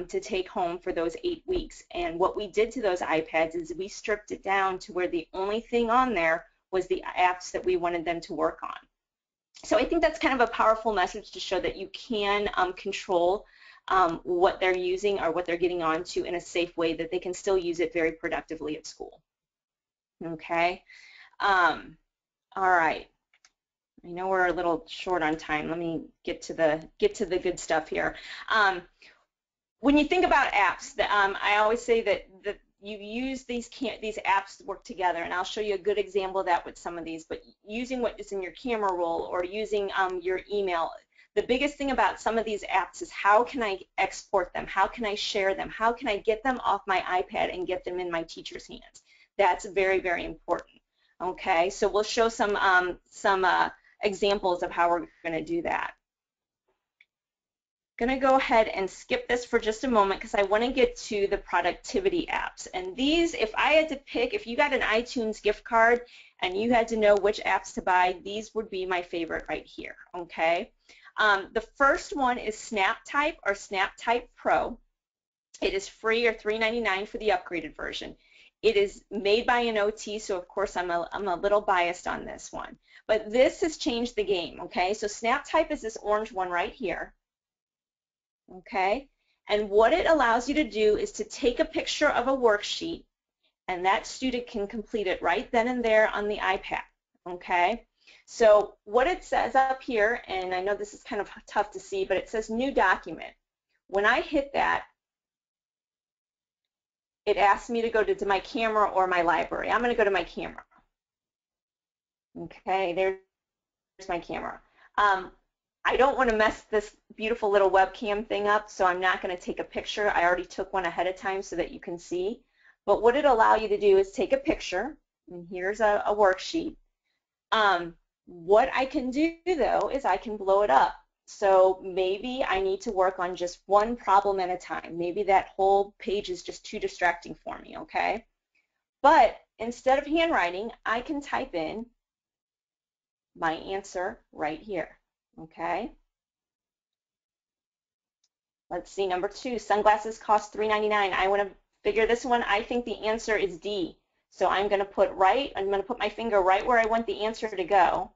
to take home for those 8 weeks, and what we did to those iPads is we stripped it down to where the only thing on there was the apps that we wanted them to work on. So I think that's kind of a powerful message to show that you can control what they're using or what they're getting onto in a safe way that they can still use it very productively at school. Okay, all right. I know we're a little short on time. Let me get to the good stuff here. When you think about apps, I always say that you use these apps to work together, and I'll show you a good example of that with some of these, but using what is in your camera roll or using your email, the biggest thing about some of these apps is how can I export them? How can I share them? How can I get them off my iPad and get them in my teacher's hands? That's very, very important. Okay, so we'll show some examples of how we're going to do that. I'm going to go ahead and skip this for just a moment because I want to get to the productivity apps. And these, if I had to pick, if you got an iTunes gift card and you had to know which apps to buy, these would be my favorite right here, okay? The first one is SnapType or SnapType Pro. It is free or $3.99 for the upgraded version. It is made by an OT, so of course I'm a little biased on this one. But this has changed the game, okay? So SnapType is this orange one right here, okay? And what it allows you to do is to take a picture of a worksheet, and that student can complete it right then and there on the iPad, okay? So what it says up here, and I know this is kind of tough to see, but it says New Document. When I hit that, it asks me to go to my camera or my library. I'm going to go to my camera. Okay, there's my camera. I don't want to mess this beautiful little webcam thing up, so I'm not going to take a picture. I already took one ahead of time so that you can see. But what it'll allow you to do is take a picture, and here's a worksheet. What I can do, though, is I can blow it up. So maybe I need to work on just one problem at a time. Maybe that whole page is just too distracting for me, okay? But instead of handwriting, I can type in my answer right here, okay? Let's see, number two, sunglasses cost $3.99. I want to figure this one. I think the answer is D. So I'm going to put my finger right where I want the answer to go.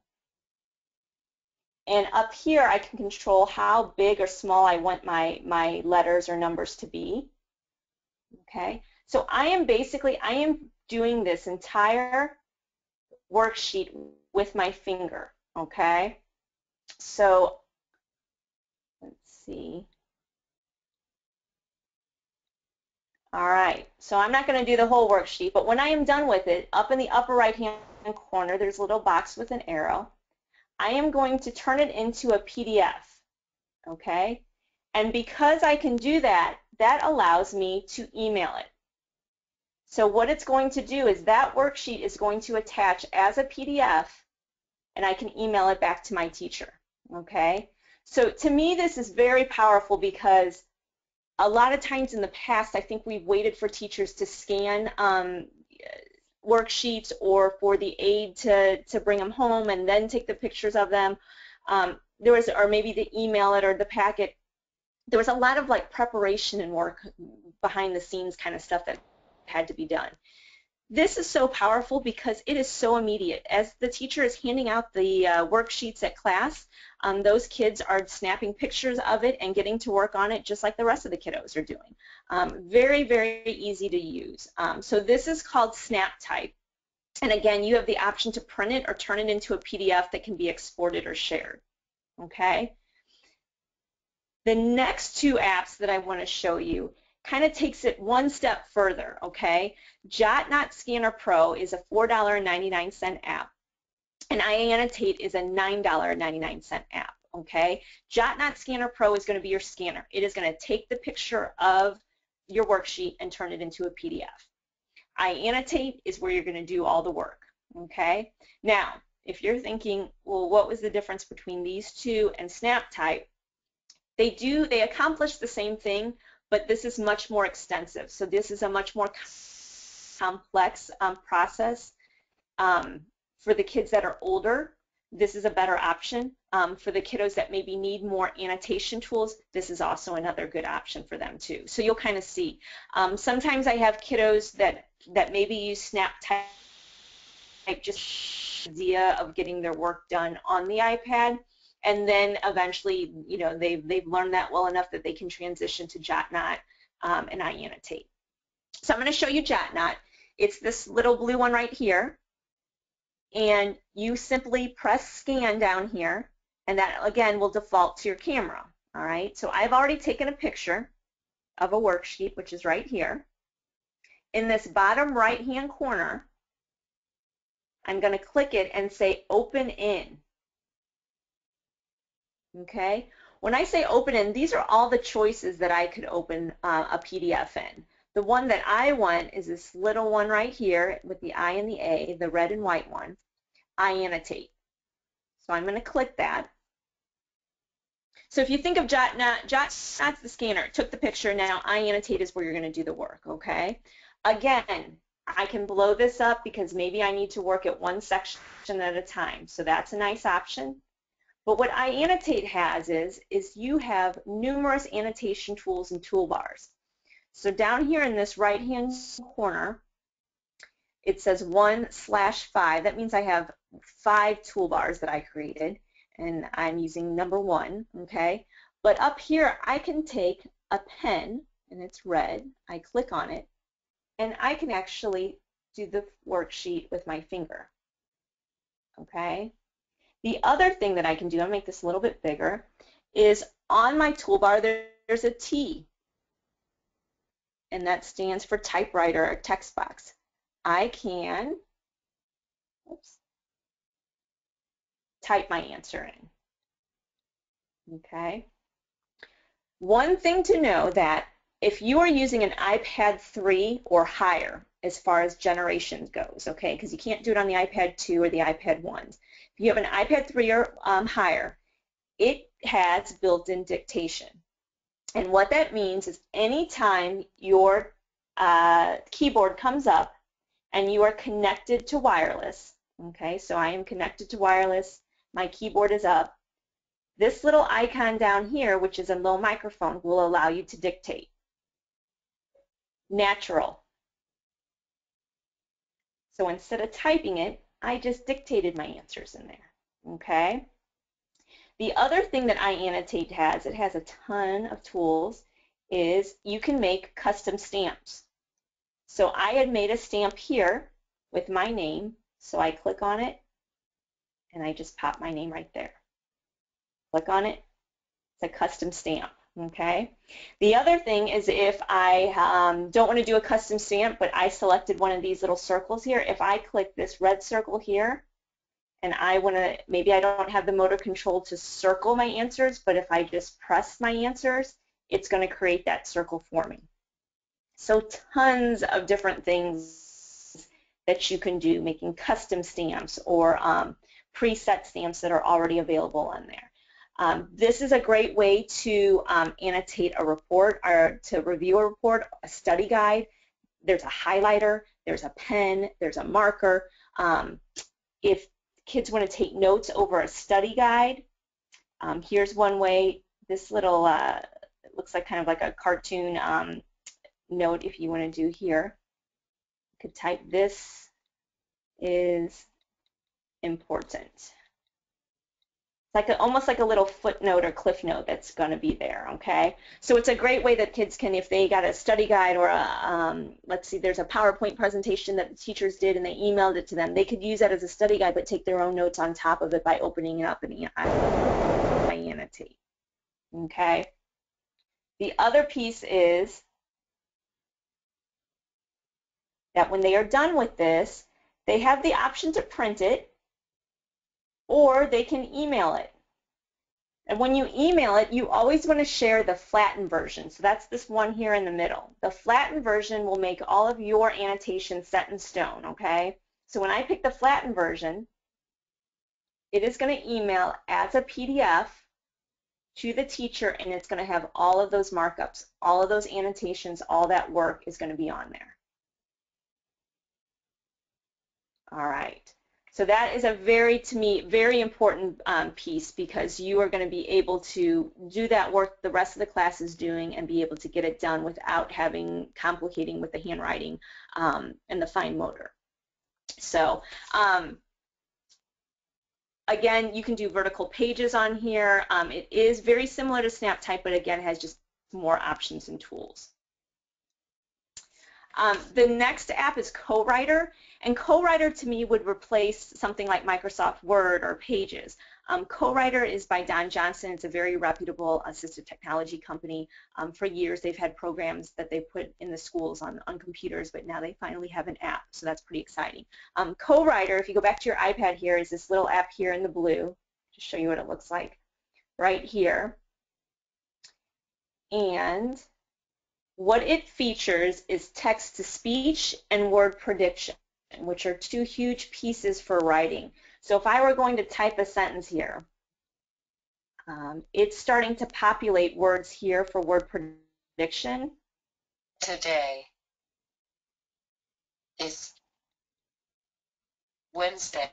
And up here, I can control how big or small I want my letters or numbers to be, okay? So I am doing this entire worksheet with my finger, okay? So, let's see. All right, so I'm not going to do the whole worksheet, but when I am done with it, up in the upper right-hand corner, there's a little box with an arrow. I am going to turn it into a PDF, okay? And because I can do that, that allows me to email it. So what it's going to do is that worksheet is going to attach as a PDF, and I can email it back to my teacher, okay? So to me, this is very powerful because a lot of times in the past, I think we've waited for teachers to scan worksheets or for the aide to bring them home and then take the pictures of them. Or maybe the email it or the packet. There was a lot of like preparation and work behind the scenes kind of stuff that had to be done. This is so powerful because it is so immediate. As the teacher is handing out the worksheets at class, those kids are snapping pictures of it and getting to work on it just like the rest of the kiddos are doing. Very, very easy to use. So this is called SnapType. And again, you have the option to print it or turn it into a PDF that can be exported or shared, okay? The next two apps that I want to show you kind of takes it one step further, okay? JotNot Scanner Pro is a $4.99 app, and iAnnotate is a $9.99 app, okay? JotNot Scanner Pro is going to be your scanner. It is going to take the picture of your worksheet and turn it into a PDF. iAnnotate is where you're going to do all the work, okay? Now, if you're thinking, well, what was the difference between these two and SnapType? They accomplish the same thing, but this is much more extensive. So this is a much more complex process. For the kids that are older, this is a better option. For the kiddos that maybe need more annotation tools, this is also another good option for them too. So you'll kind of see. Sometimes I have kiddos that maybe use SnapType just the idea of getting their work done on the iPad. And then eventually, you know, they've learned that well enough that they can transition to JotNot and iAnnotate. So I'm going to show you JotNot. It's this little blue one right here. And you simply press scan down here, and that, again, will default to your camera, all right? So I've already taken a picture of a worksheet, which is right here. In this bottom right-hand corner, I'm going to click it and say Open In. Okay, when I say open in, these are all the choices that I could open a PDF in. The one that I want is this little one right here with the I and the A, the red and white one, iAnnotate. So I'm going to click that. So if you think of JotNot, JotNot's the scanner, took the picture, now iAnnotate is where you're going to do the work, okay? Again, I can blow this up because maybe I need to work at one section at a time, so that's a nice option. But what iAnnotate has is you have numerous annotation tools and toolbars. So down here in this right-hand corner, it says 1/5. That means I have 5 toolbars that I created, and I'm using number 1, okay? But up here, I can take a pen, and it's red. I click on it, and I can actually do the worksheet with my finger, okay? The other thing that I can do, I'll make this a little bit bigger, is on my toolbar there's a T, and that stands for typewriter or text box. I can type my answer in, okay? One thing to know that if you are using an iPad 3 or higher, as far as generation goes, okay, because you can't do it on the iPad 2 or the iPad 1s. If you have an iPad 3 or higher, it has built-in dictation. And what that means is anytime your keyboard comes up and you are connected to wireless, okay, so I am connected to wireless, my keyboard is up, this little icon down here, which is a little microphone, will allow you to dictate. Natural. So instead of typing it, I just dictated my answers in there, okay? The other thing that iAnnotate has, it has a ton of tools, is you can make custom stamps. So I had made a stamp here with my name, so I click on it, and I just pop my name right there. Click on it, it's a custom stamp. Okay. The other thing is if I don't want to do a custom stamp, but I selected one of these little circles here, if I click this red circle here, and I want to, maybe I don't have the motor control to circle my answers, but if I just press my answers, it's going to create that circle for me. So tons of different things that you can do, making custom stamps or preset stamps that are already available on there. This is a great way to annotate a report or to review a report, a study guide. There's a highlighter, there's a pen, there's a marker. If kids want to take notes over a study guide, here's one way. This little, looks like kind of like a cartoon note if you want to do here. You could type, "This is important." Like a, almost like a little footnote or cliff note that's going to be there, okay? So it's a great way that kids can, if they got a study guide or a, let's see, there's a PowerPoint presentation that the teachers did and they emailed it to them, they could use that as a study guide but take their own notes on top of it by opening it up and iAnnotate, okay? The other piece is that when they are done with this, they have the option to print it, or they can email it. And when you email it, you always want to share the flattened version. So that's this one here in the middle. The flattened version will make all of your annotations set in stone, okay? So when I pick the flattened version, it is going to email as a PDF to the teacher, and it's going to have all of those markups, all of those annotations, all that work is going to be on there. All right. So that is a very, to me, very important piece because you are going to be able to do that work the rest of the class is doing and be able to get it done without having complicating with the handwriting and the fine motor. So again, you can do vertical pages on here. It is very similar to SnapType, but again, has just more options and tools. The next app is CoWriter, and CoWriter to me would replace something like Microsoft Word or Pages. CoWriter is by Don Johnson. It's a very reputable assistive technology company. For years they've had programs that they put in the schools on computers, but now they finally have an app, so that's pretty exciting. CoWriter, if you go back to your iPad here, is this little app here in the blue. Just show you what it looks like right here. And what it features is text-to-speech and word prediction, which are two huge pieces for writing. So if I were going to type a sentence here, It's starting to populate words here for word prediction. Today is Wednesday.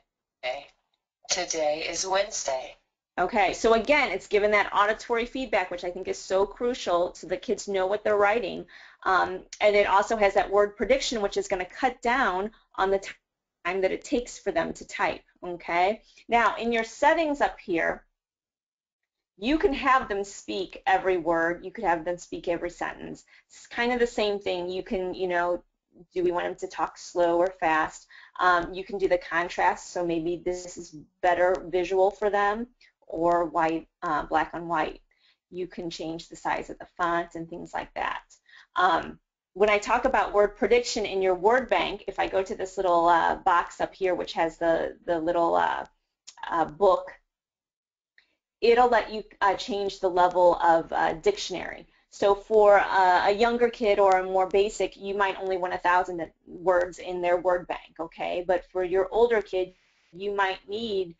Today is Wednesday. Okay, so again, it's given that auditory feedback, which I think is so crucial so the kids know what they're writing. And it also has that word prediction, which is going to cut down on the time that it takes for them to type. Okay, now in your settings up here, you can have them speak every word. You could have them speak every sentence. It's kind of the same thing. You can, you know, do we want them to talk slow or fast? You can do the contrast, so maybe this is better visual for them, or white, black on white. You can change the size of the font and things like that. When I talk about word prediction in your word bank, if I go to this little box up here, which has the little book, it'll let you change the level of dictionary. So for a younger kid or a more basic, you might only want 1,000 words in their word bank, okay? But for your older kid, you might need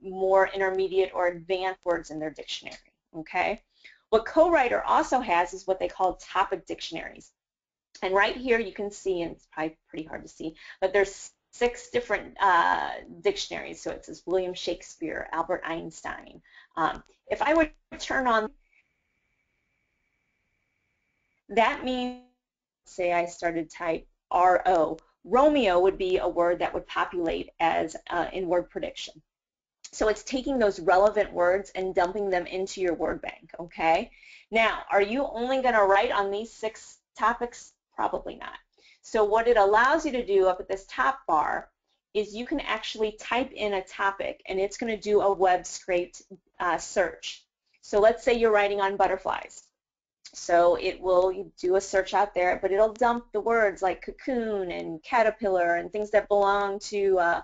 more intermediate or advanced words in their dictionary, okay? What CoWriter also has is what they call topic dictionaries. And right here you can see, and it's probably pretty hard to see, but there's 6 different dictionaries. So it says William Shakespeare, Albert Einstein. If I would turn on, that means, say I started type R-O, Romeo would be a word that would populate as in word prediction. So it's taking those relevant words and dumping them into your word bank, okay? Now, are you only going to write on these 6 topics? Probably not. So what it allows you to do up at this top bar is you can actually type in a topic, and it's going to do a web scraped search. So let's say you're writing on butterflies. So it will do a search out there, but it'll dump the words like cocoon and caterpillar and things that belong to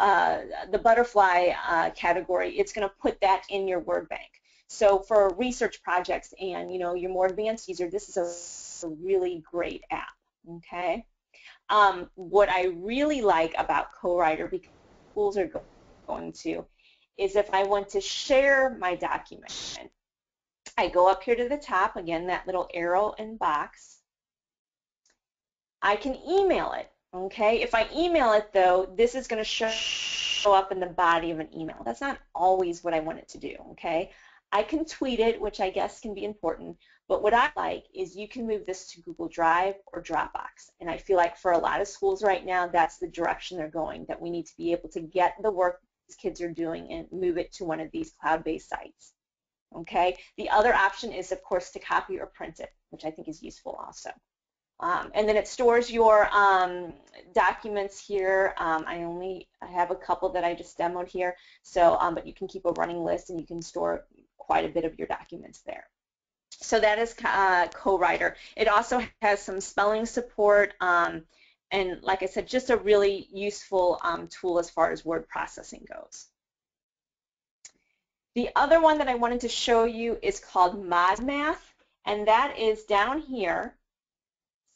the butterfly category. It's going to put that in your word bank. So for research projects and, you know, your more advanced user, this is a really great app. Okay. What I really like about CoWriter, because schools are going to, is if I want to share my document, I go up here to the top, again, that little arrow and box. I can email it, okay? If I email it, though, this is going to show up in the body of an email. That's not always what I want it to do, okay? I can tweet it, which I guess can be important, but what I like is you can move this to Google Drive or Dropbox, and I feel like for a lot of schools right now, that's the direction they're going, that we need to be able to get the work these kids are doing and move it to one of these cloud-based sites, okay? The other option is, of course, to copy or print it, which I think is useful also. And then it stores your documents here. I have a couple that I just demoed here, so but you can keep a running list, and you can store quite a bit of your documents there. So that is CoWriter. It also has some spelling support, and like I said, just a really useful tool as far as word processing goes. The other one that I wanted to show you is called ModMath, and that is down here.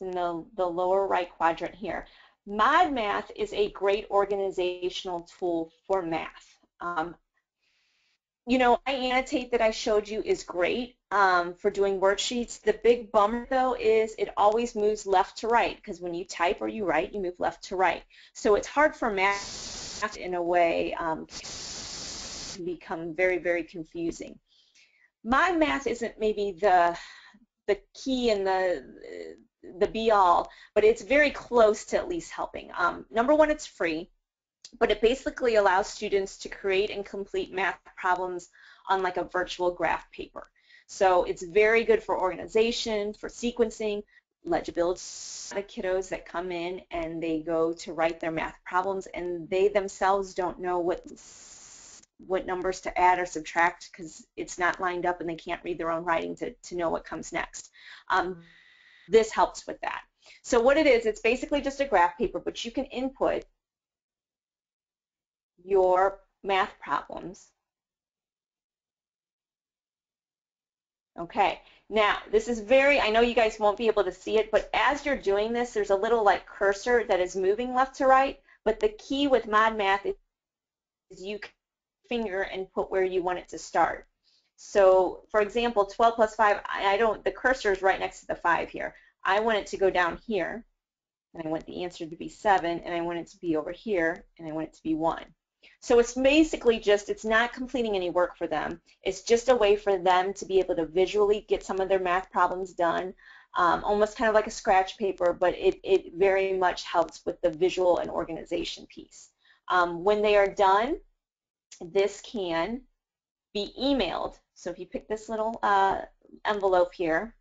It's in the lower right quadrant here. ModMath is a great organizational tool for math. You know, iAnnotate that I showed you is great for doing worksheets. The big bummer, though, is it always moves left to right, because when you type or you write, you move left to right. So it's hard for math in a way to become very, very confusing. ModMath isn't maybe the key and the be-all, but it's very close to at least helping. Number one, it's free. But it basically allows students to create and complete math problems on like a virtual graph paper. So it's very good for organization, for sequencing, legibility. The kiddos that come in and they go to write their math problems and they themselves don't know what numbers to add or subtract because it's not lined up and they can't read their own writing to know what comes next. This helps with that. So what it is, it's basically just a graph paper, but you can input your math problems. Okay, now this is very, I know you guys won't be able to see it, but as you're doing this, there's a little like cursor that is moving left to right, but the key with ModMath is you can finger and put where you want it to start. So, for example, 12 plus 5, the cursor is right next to the 5 here. I want it to go down here, and I want the answer to be 7, and I want it to be over here, and I want it to be 1. So it's basically just, it's not completing any work for them. It's just a way for them to be able to visually get some of their math problems done, almost kind of like a scratch paper, but it very much helps with the visual and organization piece. When they are done, this can be emailed. So if you pick this little envelope here,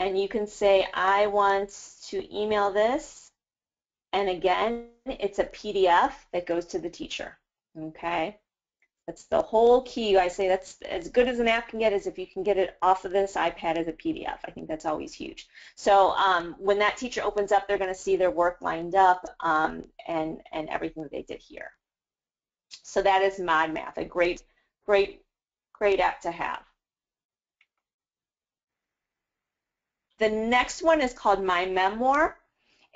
and you can say, I want to email this, and again, it's a PDF that goes to the teacher, okay? That's the whole key. I say that's as good as an app can get is if you can get it off of this iPad as a PDF. I think that's always huge. So when that teacher opens up, they're going to see their work lined up and everything that they did here. So that is ModMath, a great app to have. The next one is called My Memoir,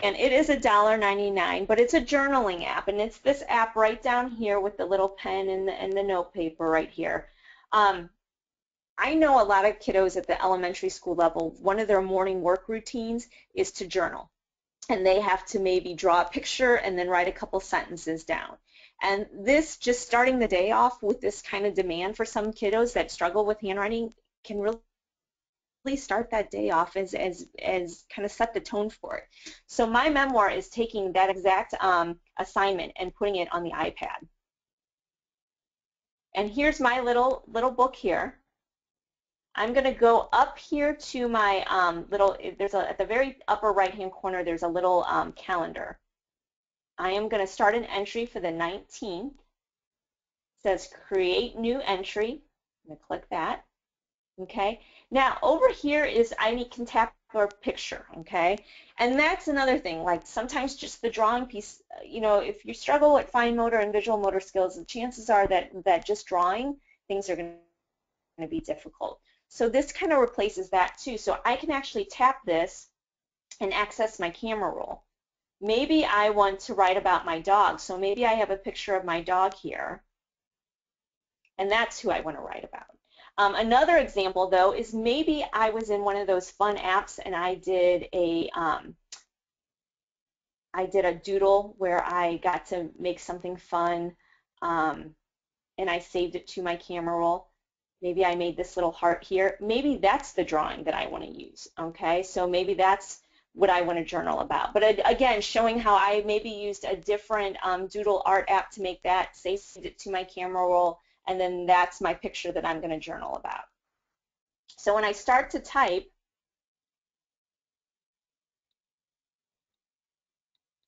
and it is $1.99, but it's a journaling app, and it's this app right down here with the little pen and the note paper right here. I know a lot of kiddos at the elementary school level, one of their morning work routines is to journal, and they have to maybe draw a picture and then write a couple sentences down. And this, just starting the day off with this kind of demand for some kiddos that struggle with handwriting, can really start that day off as kind of set the tone for it. So My Memoir is taking that exact assignment and putting it on the iPad. And here's my little book here. I'm going to go up here to my at the very upper right hand corner there's a little calendar. I am going to start an entry for the 19th. It says create new entry. I'm going to click that. Okay, now over here is I can tap for picture, okay, and that's another thing, like sometimes just the drawing piece, you know, if you struggle at fine motor and visual motor skills, the chances are that just drawing things are going to be difficult. So this kind of replaces that too, so I can actually tap this and access my camera roll. Maybe I want to write about my dog, so maybe I have a picture of my dog here, and that's who I want to write about. Another example, though, is maybe I was in one of those fun apps and I did a doodle where I got to make something fun, and I saved it to my camera roll. Maybe I made this little heart here. Maybe that's the drawing that I want to use, okay? So maybe that's what I want to journal about. But again, showing how I maybe used a different doodle art app to make that, saved it to my camera roll, and then that's my picture that I'm going to journal about. So when I start to type,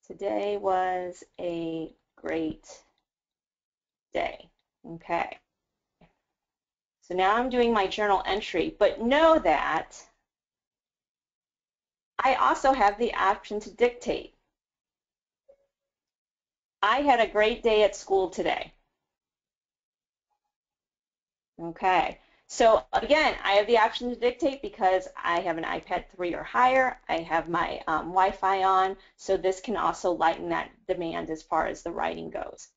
today was a great day, okay. So now I'm doing my journal entry, but know that I also have the option to dictate. I had a great day at school today. Okay, so again, I have the option to dictate because I have an iPad 3 or higher. I have my Wi-Fi on, so this can also lighten that demand as far as the writing goes.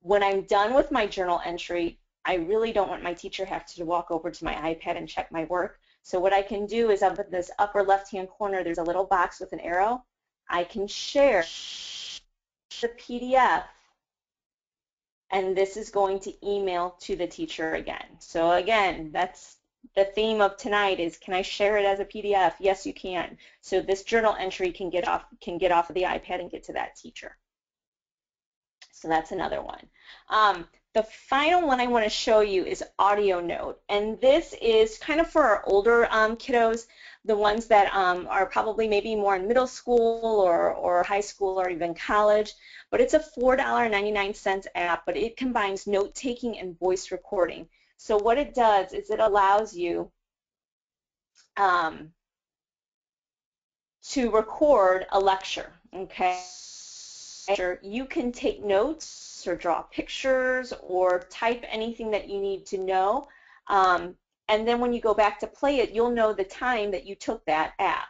When I'm done with my journal entry, I really don't want my teacher to have to walk over to my iPad and check my work. So what I can do is up in this upper left-hand corner, there's a little box with an arrow. I can share the PDF. And this is going to email to the teacher again. So again, that's the theme of tonight is, can I share it as a PDF? Yes, you can. So this journal entry can get off of the iPad and get to that teacher. So that's another one. The final one I want to show you is AudioNote, and this is kind of for our older kiddos, the ones that are probably maybe more in middle school or high school or even college, but it's a $4.99 app, but it combines note-taking and voice recording. So what it does is it allows you to record a lecture, okay? You can take notes or draw pictures or type anything that you need to know, and then when you go back to play it, you'll know the time that you took that app.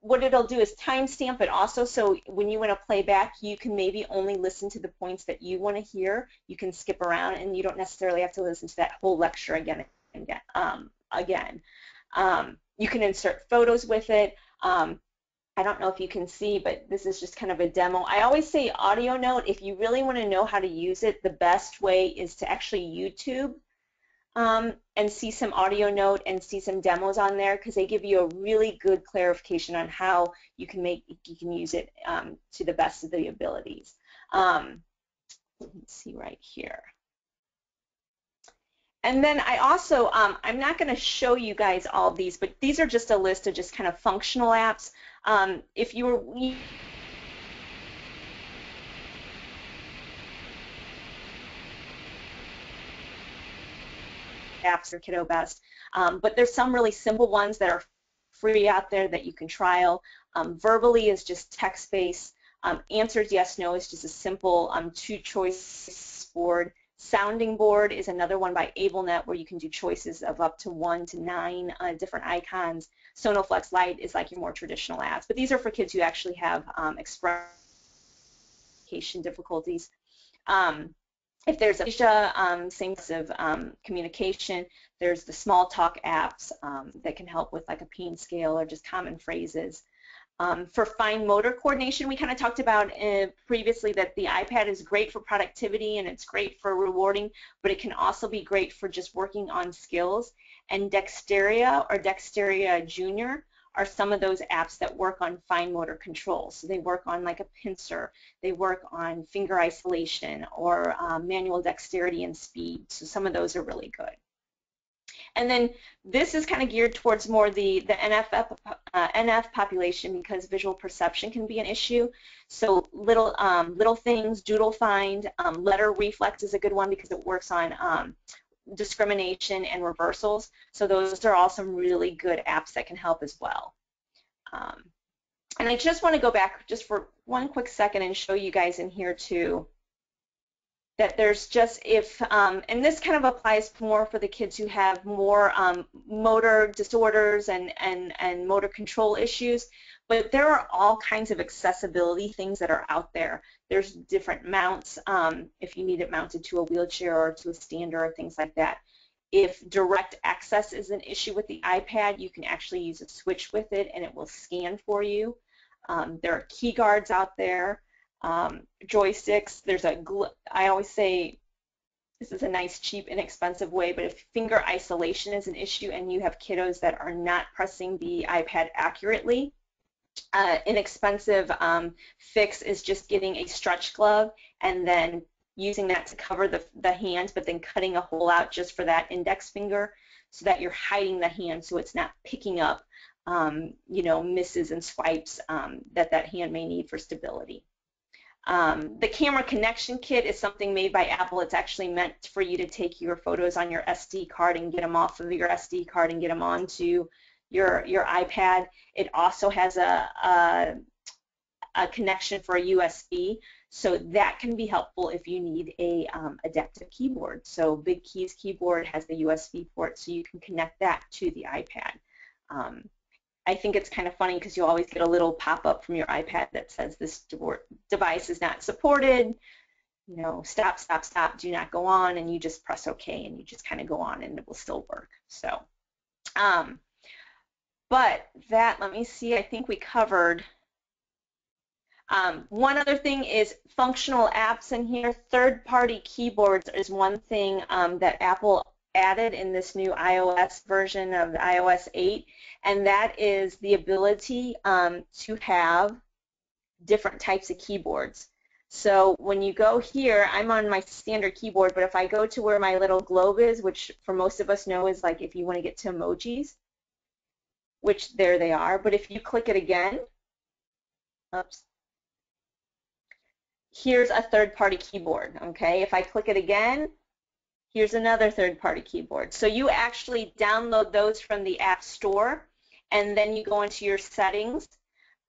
what it'll do is timestamp it also, so when you want to play back, you can maybe only listen to the points that you want to hear. You can skip around, and you don't necessarily have to listen to that whole lecture again and again. You can insert photos with it. I don't know if you can see, but this is just kind of a demo. I always say AudioNote, if you really want to know how to use it, the best way is to actually YouTube and see some AudioNote and see some demos on there, because they give you a really good clarification on how you can use it to the best of the abilities. Let's see right here. And then I also, I'm not going to show you guys all these, but these are just a list of just kind of functional apps. If you were apps are kiddo best, but there's some really simple ones that are free out there that you can trial. Verbally is just text-based. Answers yes, no is just a simple two-choice board. Sounding board is another one by AbleNet where you can do choices of up to 1 to 9 different icons. Sonoflex Lite is like your more traditional apps, but these are for kids who actually have expression difficulties. If there's aphasia, same sense of communication, there's the small talk apps that can help with like a pain scale or just common phrases. For fine motor coordination, we kind of talked about previously that the iPad is great for productivity and it's great for rewarding, but it can also be great for just working on skills. And Dexteria or Dexteria Junior are some of those apps that work on fine motor control. So they work on like a pincer, they work on finger isolation or manual dexterity and speed. So some of those are really good. And then this is kind of geared towards more the NF population, because visual perception can be an issue. So Little Things, Doodle Find, Letter Reflex is a good one because it works on discrimination and reversals. So those are all some really good apps that can help as well. And I just want to go back just for one quick second and show you guys in here too that there's just and this kind of applies more for the kids who have more motor disorders and motor control issues, but there are all kinds of accessibility things that are out there. There's different mounts if you need it mounted to a wheelchair or to a stander or things like that. If direct access is an issue with the iPad, you can actually use a switch with it and it will scan for you. There are key guards out there. Joysticks, there's I always say this is a nice, cheap, inexpensive way, but if finger isolation is an issue and you have kiddos that are not pressing the iPad accurately, inexpensive fix is just getting a stretch glove and then using that to cover the hand, but then cutting a hole out just for that index finger so that you're hiding the hand so it's not picking up you know, misses and swipes that hand may need for stability. The camera connection kit is something made by Apple. It's actually meant for you to take your photos on your SD card and get them off of your SD card and get them onto your iPad. It also has a connection for a USB, so that can be helpful if you need a adaptive keyboard. So Big Key's keyboard has the USB port, so you can connect that to the iPad. I think it's kind of funny because you always get a little pop-up from your iPad that says this device is not supported, you know, stop, stop, stop, do not go on, and you just press OK and you just kind of go on and it will still work. So, let me see, I think we covered. One other thing is functional apps in here. Third-party keyboards is one thing that Apple added in this new iOS version of iOS 8, and that is the ability to have different types of keyboards. So when you go here, I'm on my standard keyboard, but if I go to where my little globe is, which for most of us know is like if you want to get to emojis, which there they are, but if you click it again, oops, here's a third-party keyboard, okay? If I click it again, here's another third-party keyboard. So you actually download those from the App Store, and then you go into your settings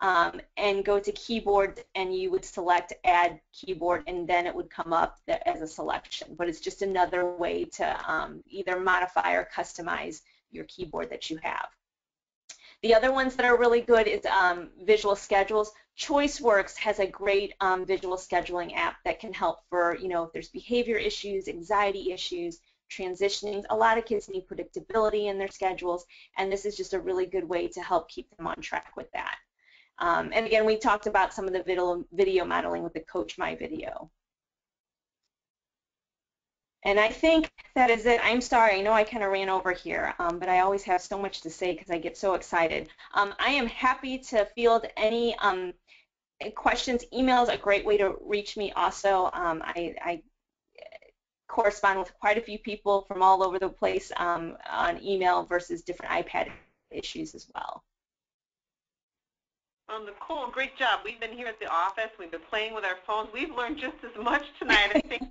and go to keyboard, and you would select add keyboard, and then it would come up as a selection. But it's just another way to either modify or customize your keyboard that you have. The other ones that are really good is visual schedules. ChoiceWorks has a great visual scheduling app that can help for, you know, if there's behavior issues, anxiety issues, transitioning. A lot of kids need predictability in their schedules, and this is just a really good way to help keep them on track with that. And again, we talked about some of the video modeling with the Coach My Video. And I think that is it. I'm sorry, I know I kind of ran over here, but I always have so much to say because I get so excited. I am happy to field any questions. Email is a great way to reach me also. I correspond with quite a few people from all over the place on email versus different iPad issues as well. Well, Nicole, great job. We've been here at the office. We've been playing with our phones. We've learned just as much tonight, I think,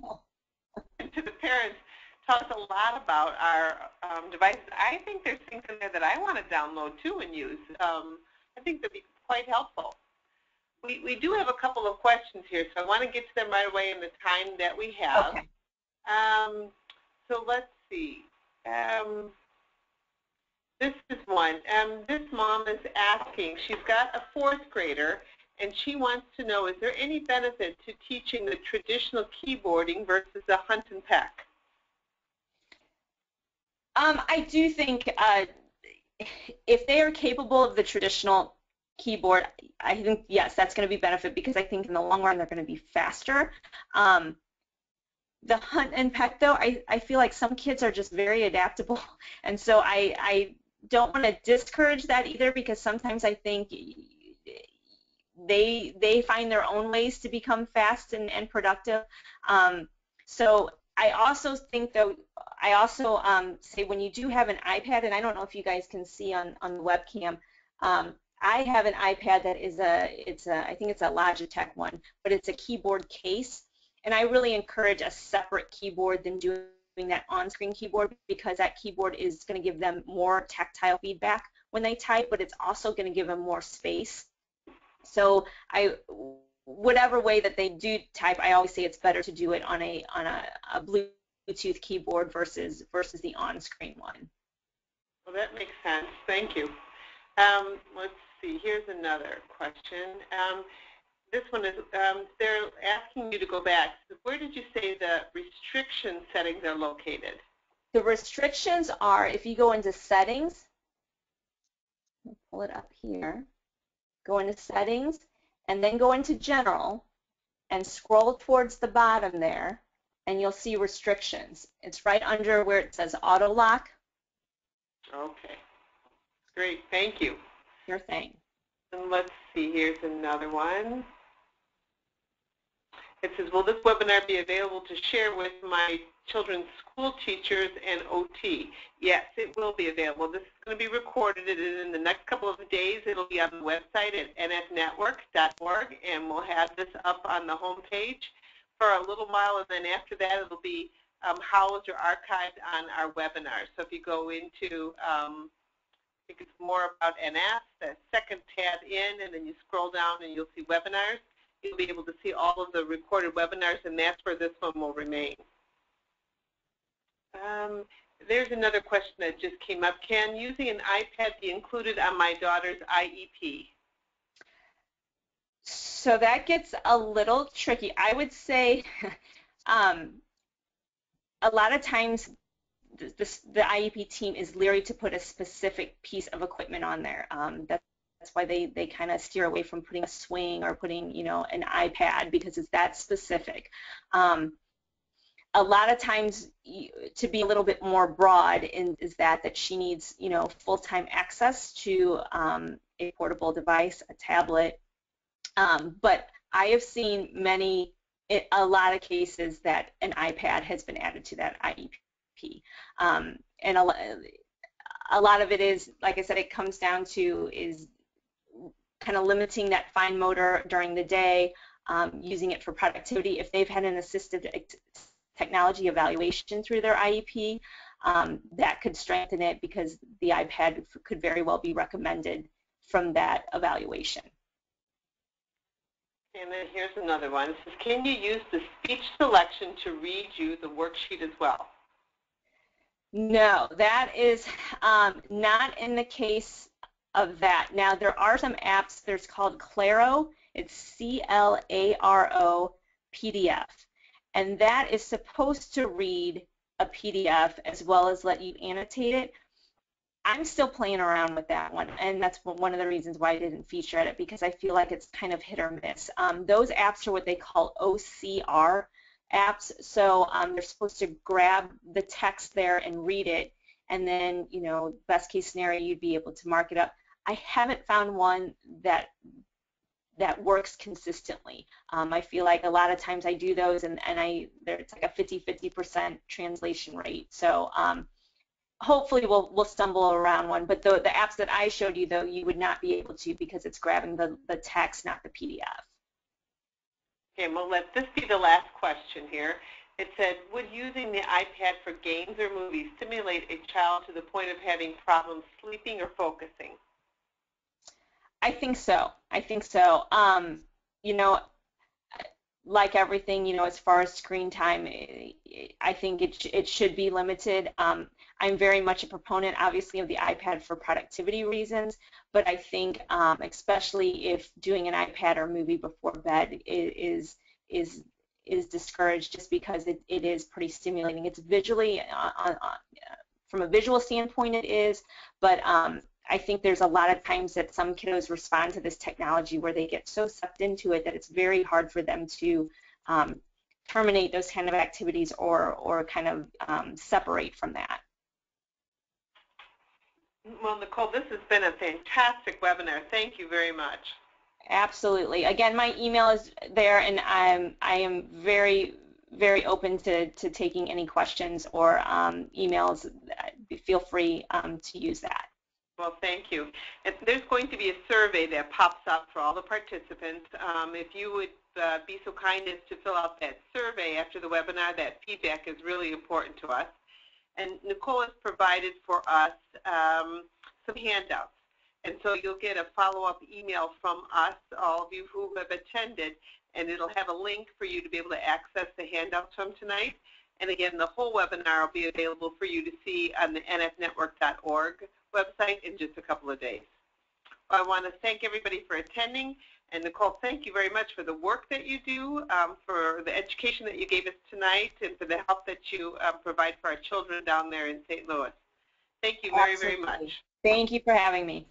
to the parents, taught us a lot about our devices. I think there's things in there that I want to download, too, and use. I think that would be quite helpful. We do have a couple of questions here, so I want to get to them right away in the time that we have. Okay. So let's see. This is one. This mom is asking, she's got a fourth grader, and she wants to know, is there any benefit to teaching the traditional keyboarding versus the hunt and peck? I do think if they are capable of the traditional keyboard, I think, yes, that's going to be benefit because I think in the long run they're going to be faster. The hunt and peck, though, I feel like some kids are just very adaptable, and so I don't want to discourage that either because sometimes I think they find their own ways to become fast and productive. So I also think, though, I also say when you do have an iPad, and I don't know if you guys can see on the webcam, I have an iPad that is I think it's a Logitech one, but it's a keyboard case. And I really encourage a separate keyboard than doing that on-screen keyboard because that keyboard is going to give them more tactile feedback when they type, but it's also going to give them more space. So whatever way that they do type, I always say it's better to do it on a Bluetooth keyboard versus the on-screen one. Well, that makes sense. Thank you. Let's see. Here's another question. This one is, they're asking you to go back. Where did you say the restriction settings are located? The restrictions are, if you go into settings, pull it up here, go into settings, and then go into general, and scroll towards the bottom there, and you'll see restrictions. It's right under where it says auto lock. Okay. Great. Thank you. Sure thing. And let's see, here's another one. It says, will this webinar be available to share with my children's school teachers and OT? Yes, it will be available. This is going to be recorded, and in the next couple of days it'll be on the website at nfnetwork.org, and we'll have this up on the home page for a little while, and then after that it'll be housed or archived on our webinar. So if you go into I think it's more about NF, the second tab in, and then you scroll down and you'll see webinars. You'll be able to see all of the recorded webinars, and that's where this one will remain. There's another question that just came up. Can using an iPad be included on my daughter's IEP? So that gets a little tricky. I would say a lot of times the IEP team is leery to put a specific piece of equipment on there. That's why they kind of steer away from putting a swing or putting, you know, an iPad because it's that specific. A lot of times, to be a little bit more broad, is that she needs, you know, full-time access to a portable device, a tablet. But I have seen a lot of cases that an iPad has been added to that IEP. And a lot of it is, like I said, it comes down to is kind of limiting that fine motor during the day, using it for productivity. If they've had an assistive technology evaluation through their IEP, that could strengthen it because the iPad could very well be recommended from that evaluation. And then here's another one. It says, can you use the speech selection to read you the worksheet as well? No, that is not in the case of that. Now there are some apps, there's called Claro, it's C-L-A-R-O PDF, and that is supposed to read a PDF as well as let you annotate it. I'm still playing around with that one, and that's one of the reasons why I didn't feature it, because I feel like it's kind of hit or miss. Those apps are what they call OCR apps, so they're supposed to grab the text there and read it, and then, you know, best case scenario, you'd be able to mark it up. I haven't found one that works consistently. I feel like a lot of times I do those, and it's like a 50-50% translation rate. So hopefully we'll stumble around one. But the apps that I showed you, though, you would not be able to, because it's grabbing the text, not the PDF. Okay, and we'll let this be the last question here. It said, would using the iPad for games or movies stimulate a child to the point of having problems sleeping or focusing? I think so. I think so. You know, like everything, you know, as far as screen time, I think it should be limited. I'm very much a proponent, obviously, of the iPad for productivity reasons, but I think especially if doing an iPad or movie before bed is discouraged, just because it is pretty stimulating. It's visually, from a visual standpoint, it is, but I think there's a lot of times that some kiddos respond to this technology where they get so sucked into it that it's very hard for them to terminate those kind of activities or kind of separate from that. Well, Nicole, this has been a fantastic webinar. Thank you very much. Absolutely. Again, my email is there, and I am very, very open to taking any questions or emails. Feel free to use that. Well, thank you. And there's going to be a survey that pops up for all the participants. If you would be so kind as to fill out that survey after the webinar, that feedback is really important to us. And Nicole has provided for us some handouts. And so you'll get a follow-up email from us, all of you who have attended, and it'll have a link for you to be able to access the handouts from tonight. And again, the whole webinar will be available for you to see on the nfnetwork.org website in just a couple of days. I want to thank everybody for attending, and Nicole, thank you very much for the work that you do, for the education that you gave us tonight, and for the help that you provide for our children down there in St. Louis. Thank you very, very much. Absolutely. Thank you for having me.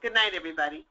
Good night, everybody.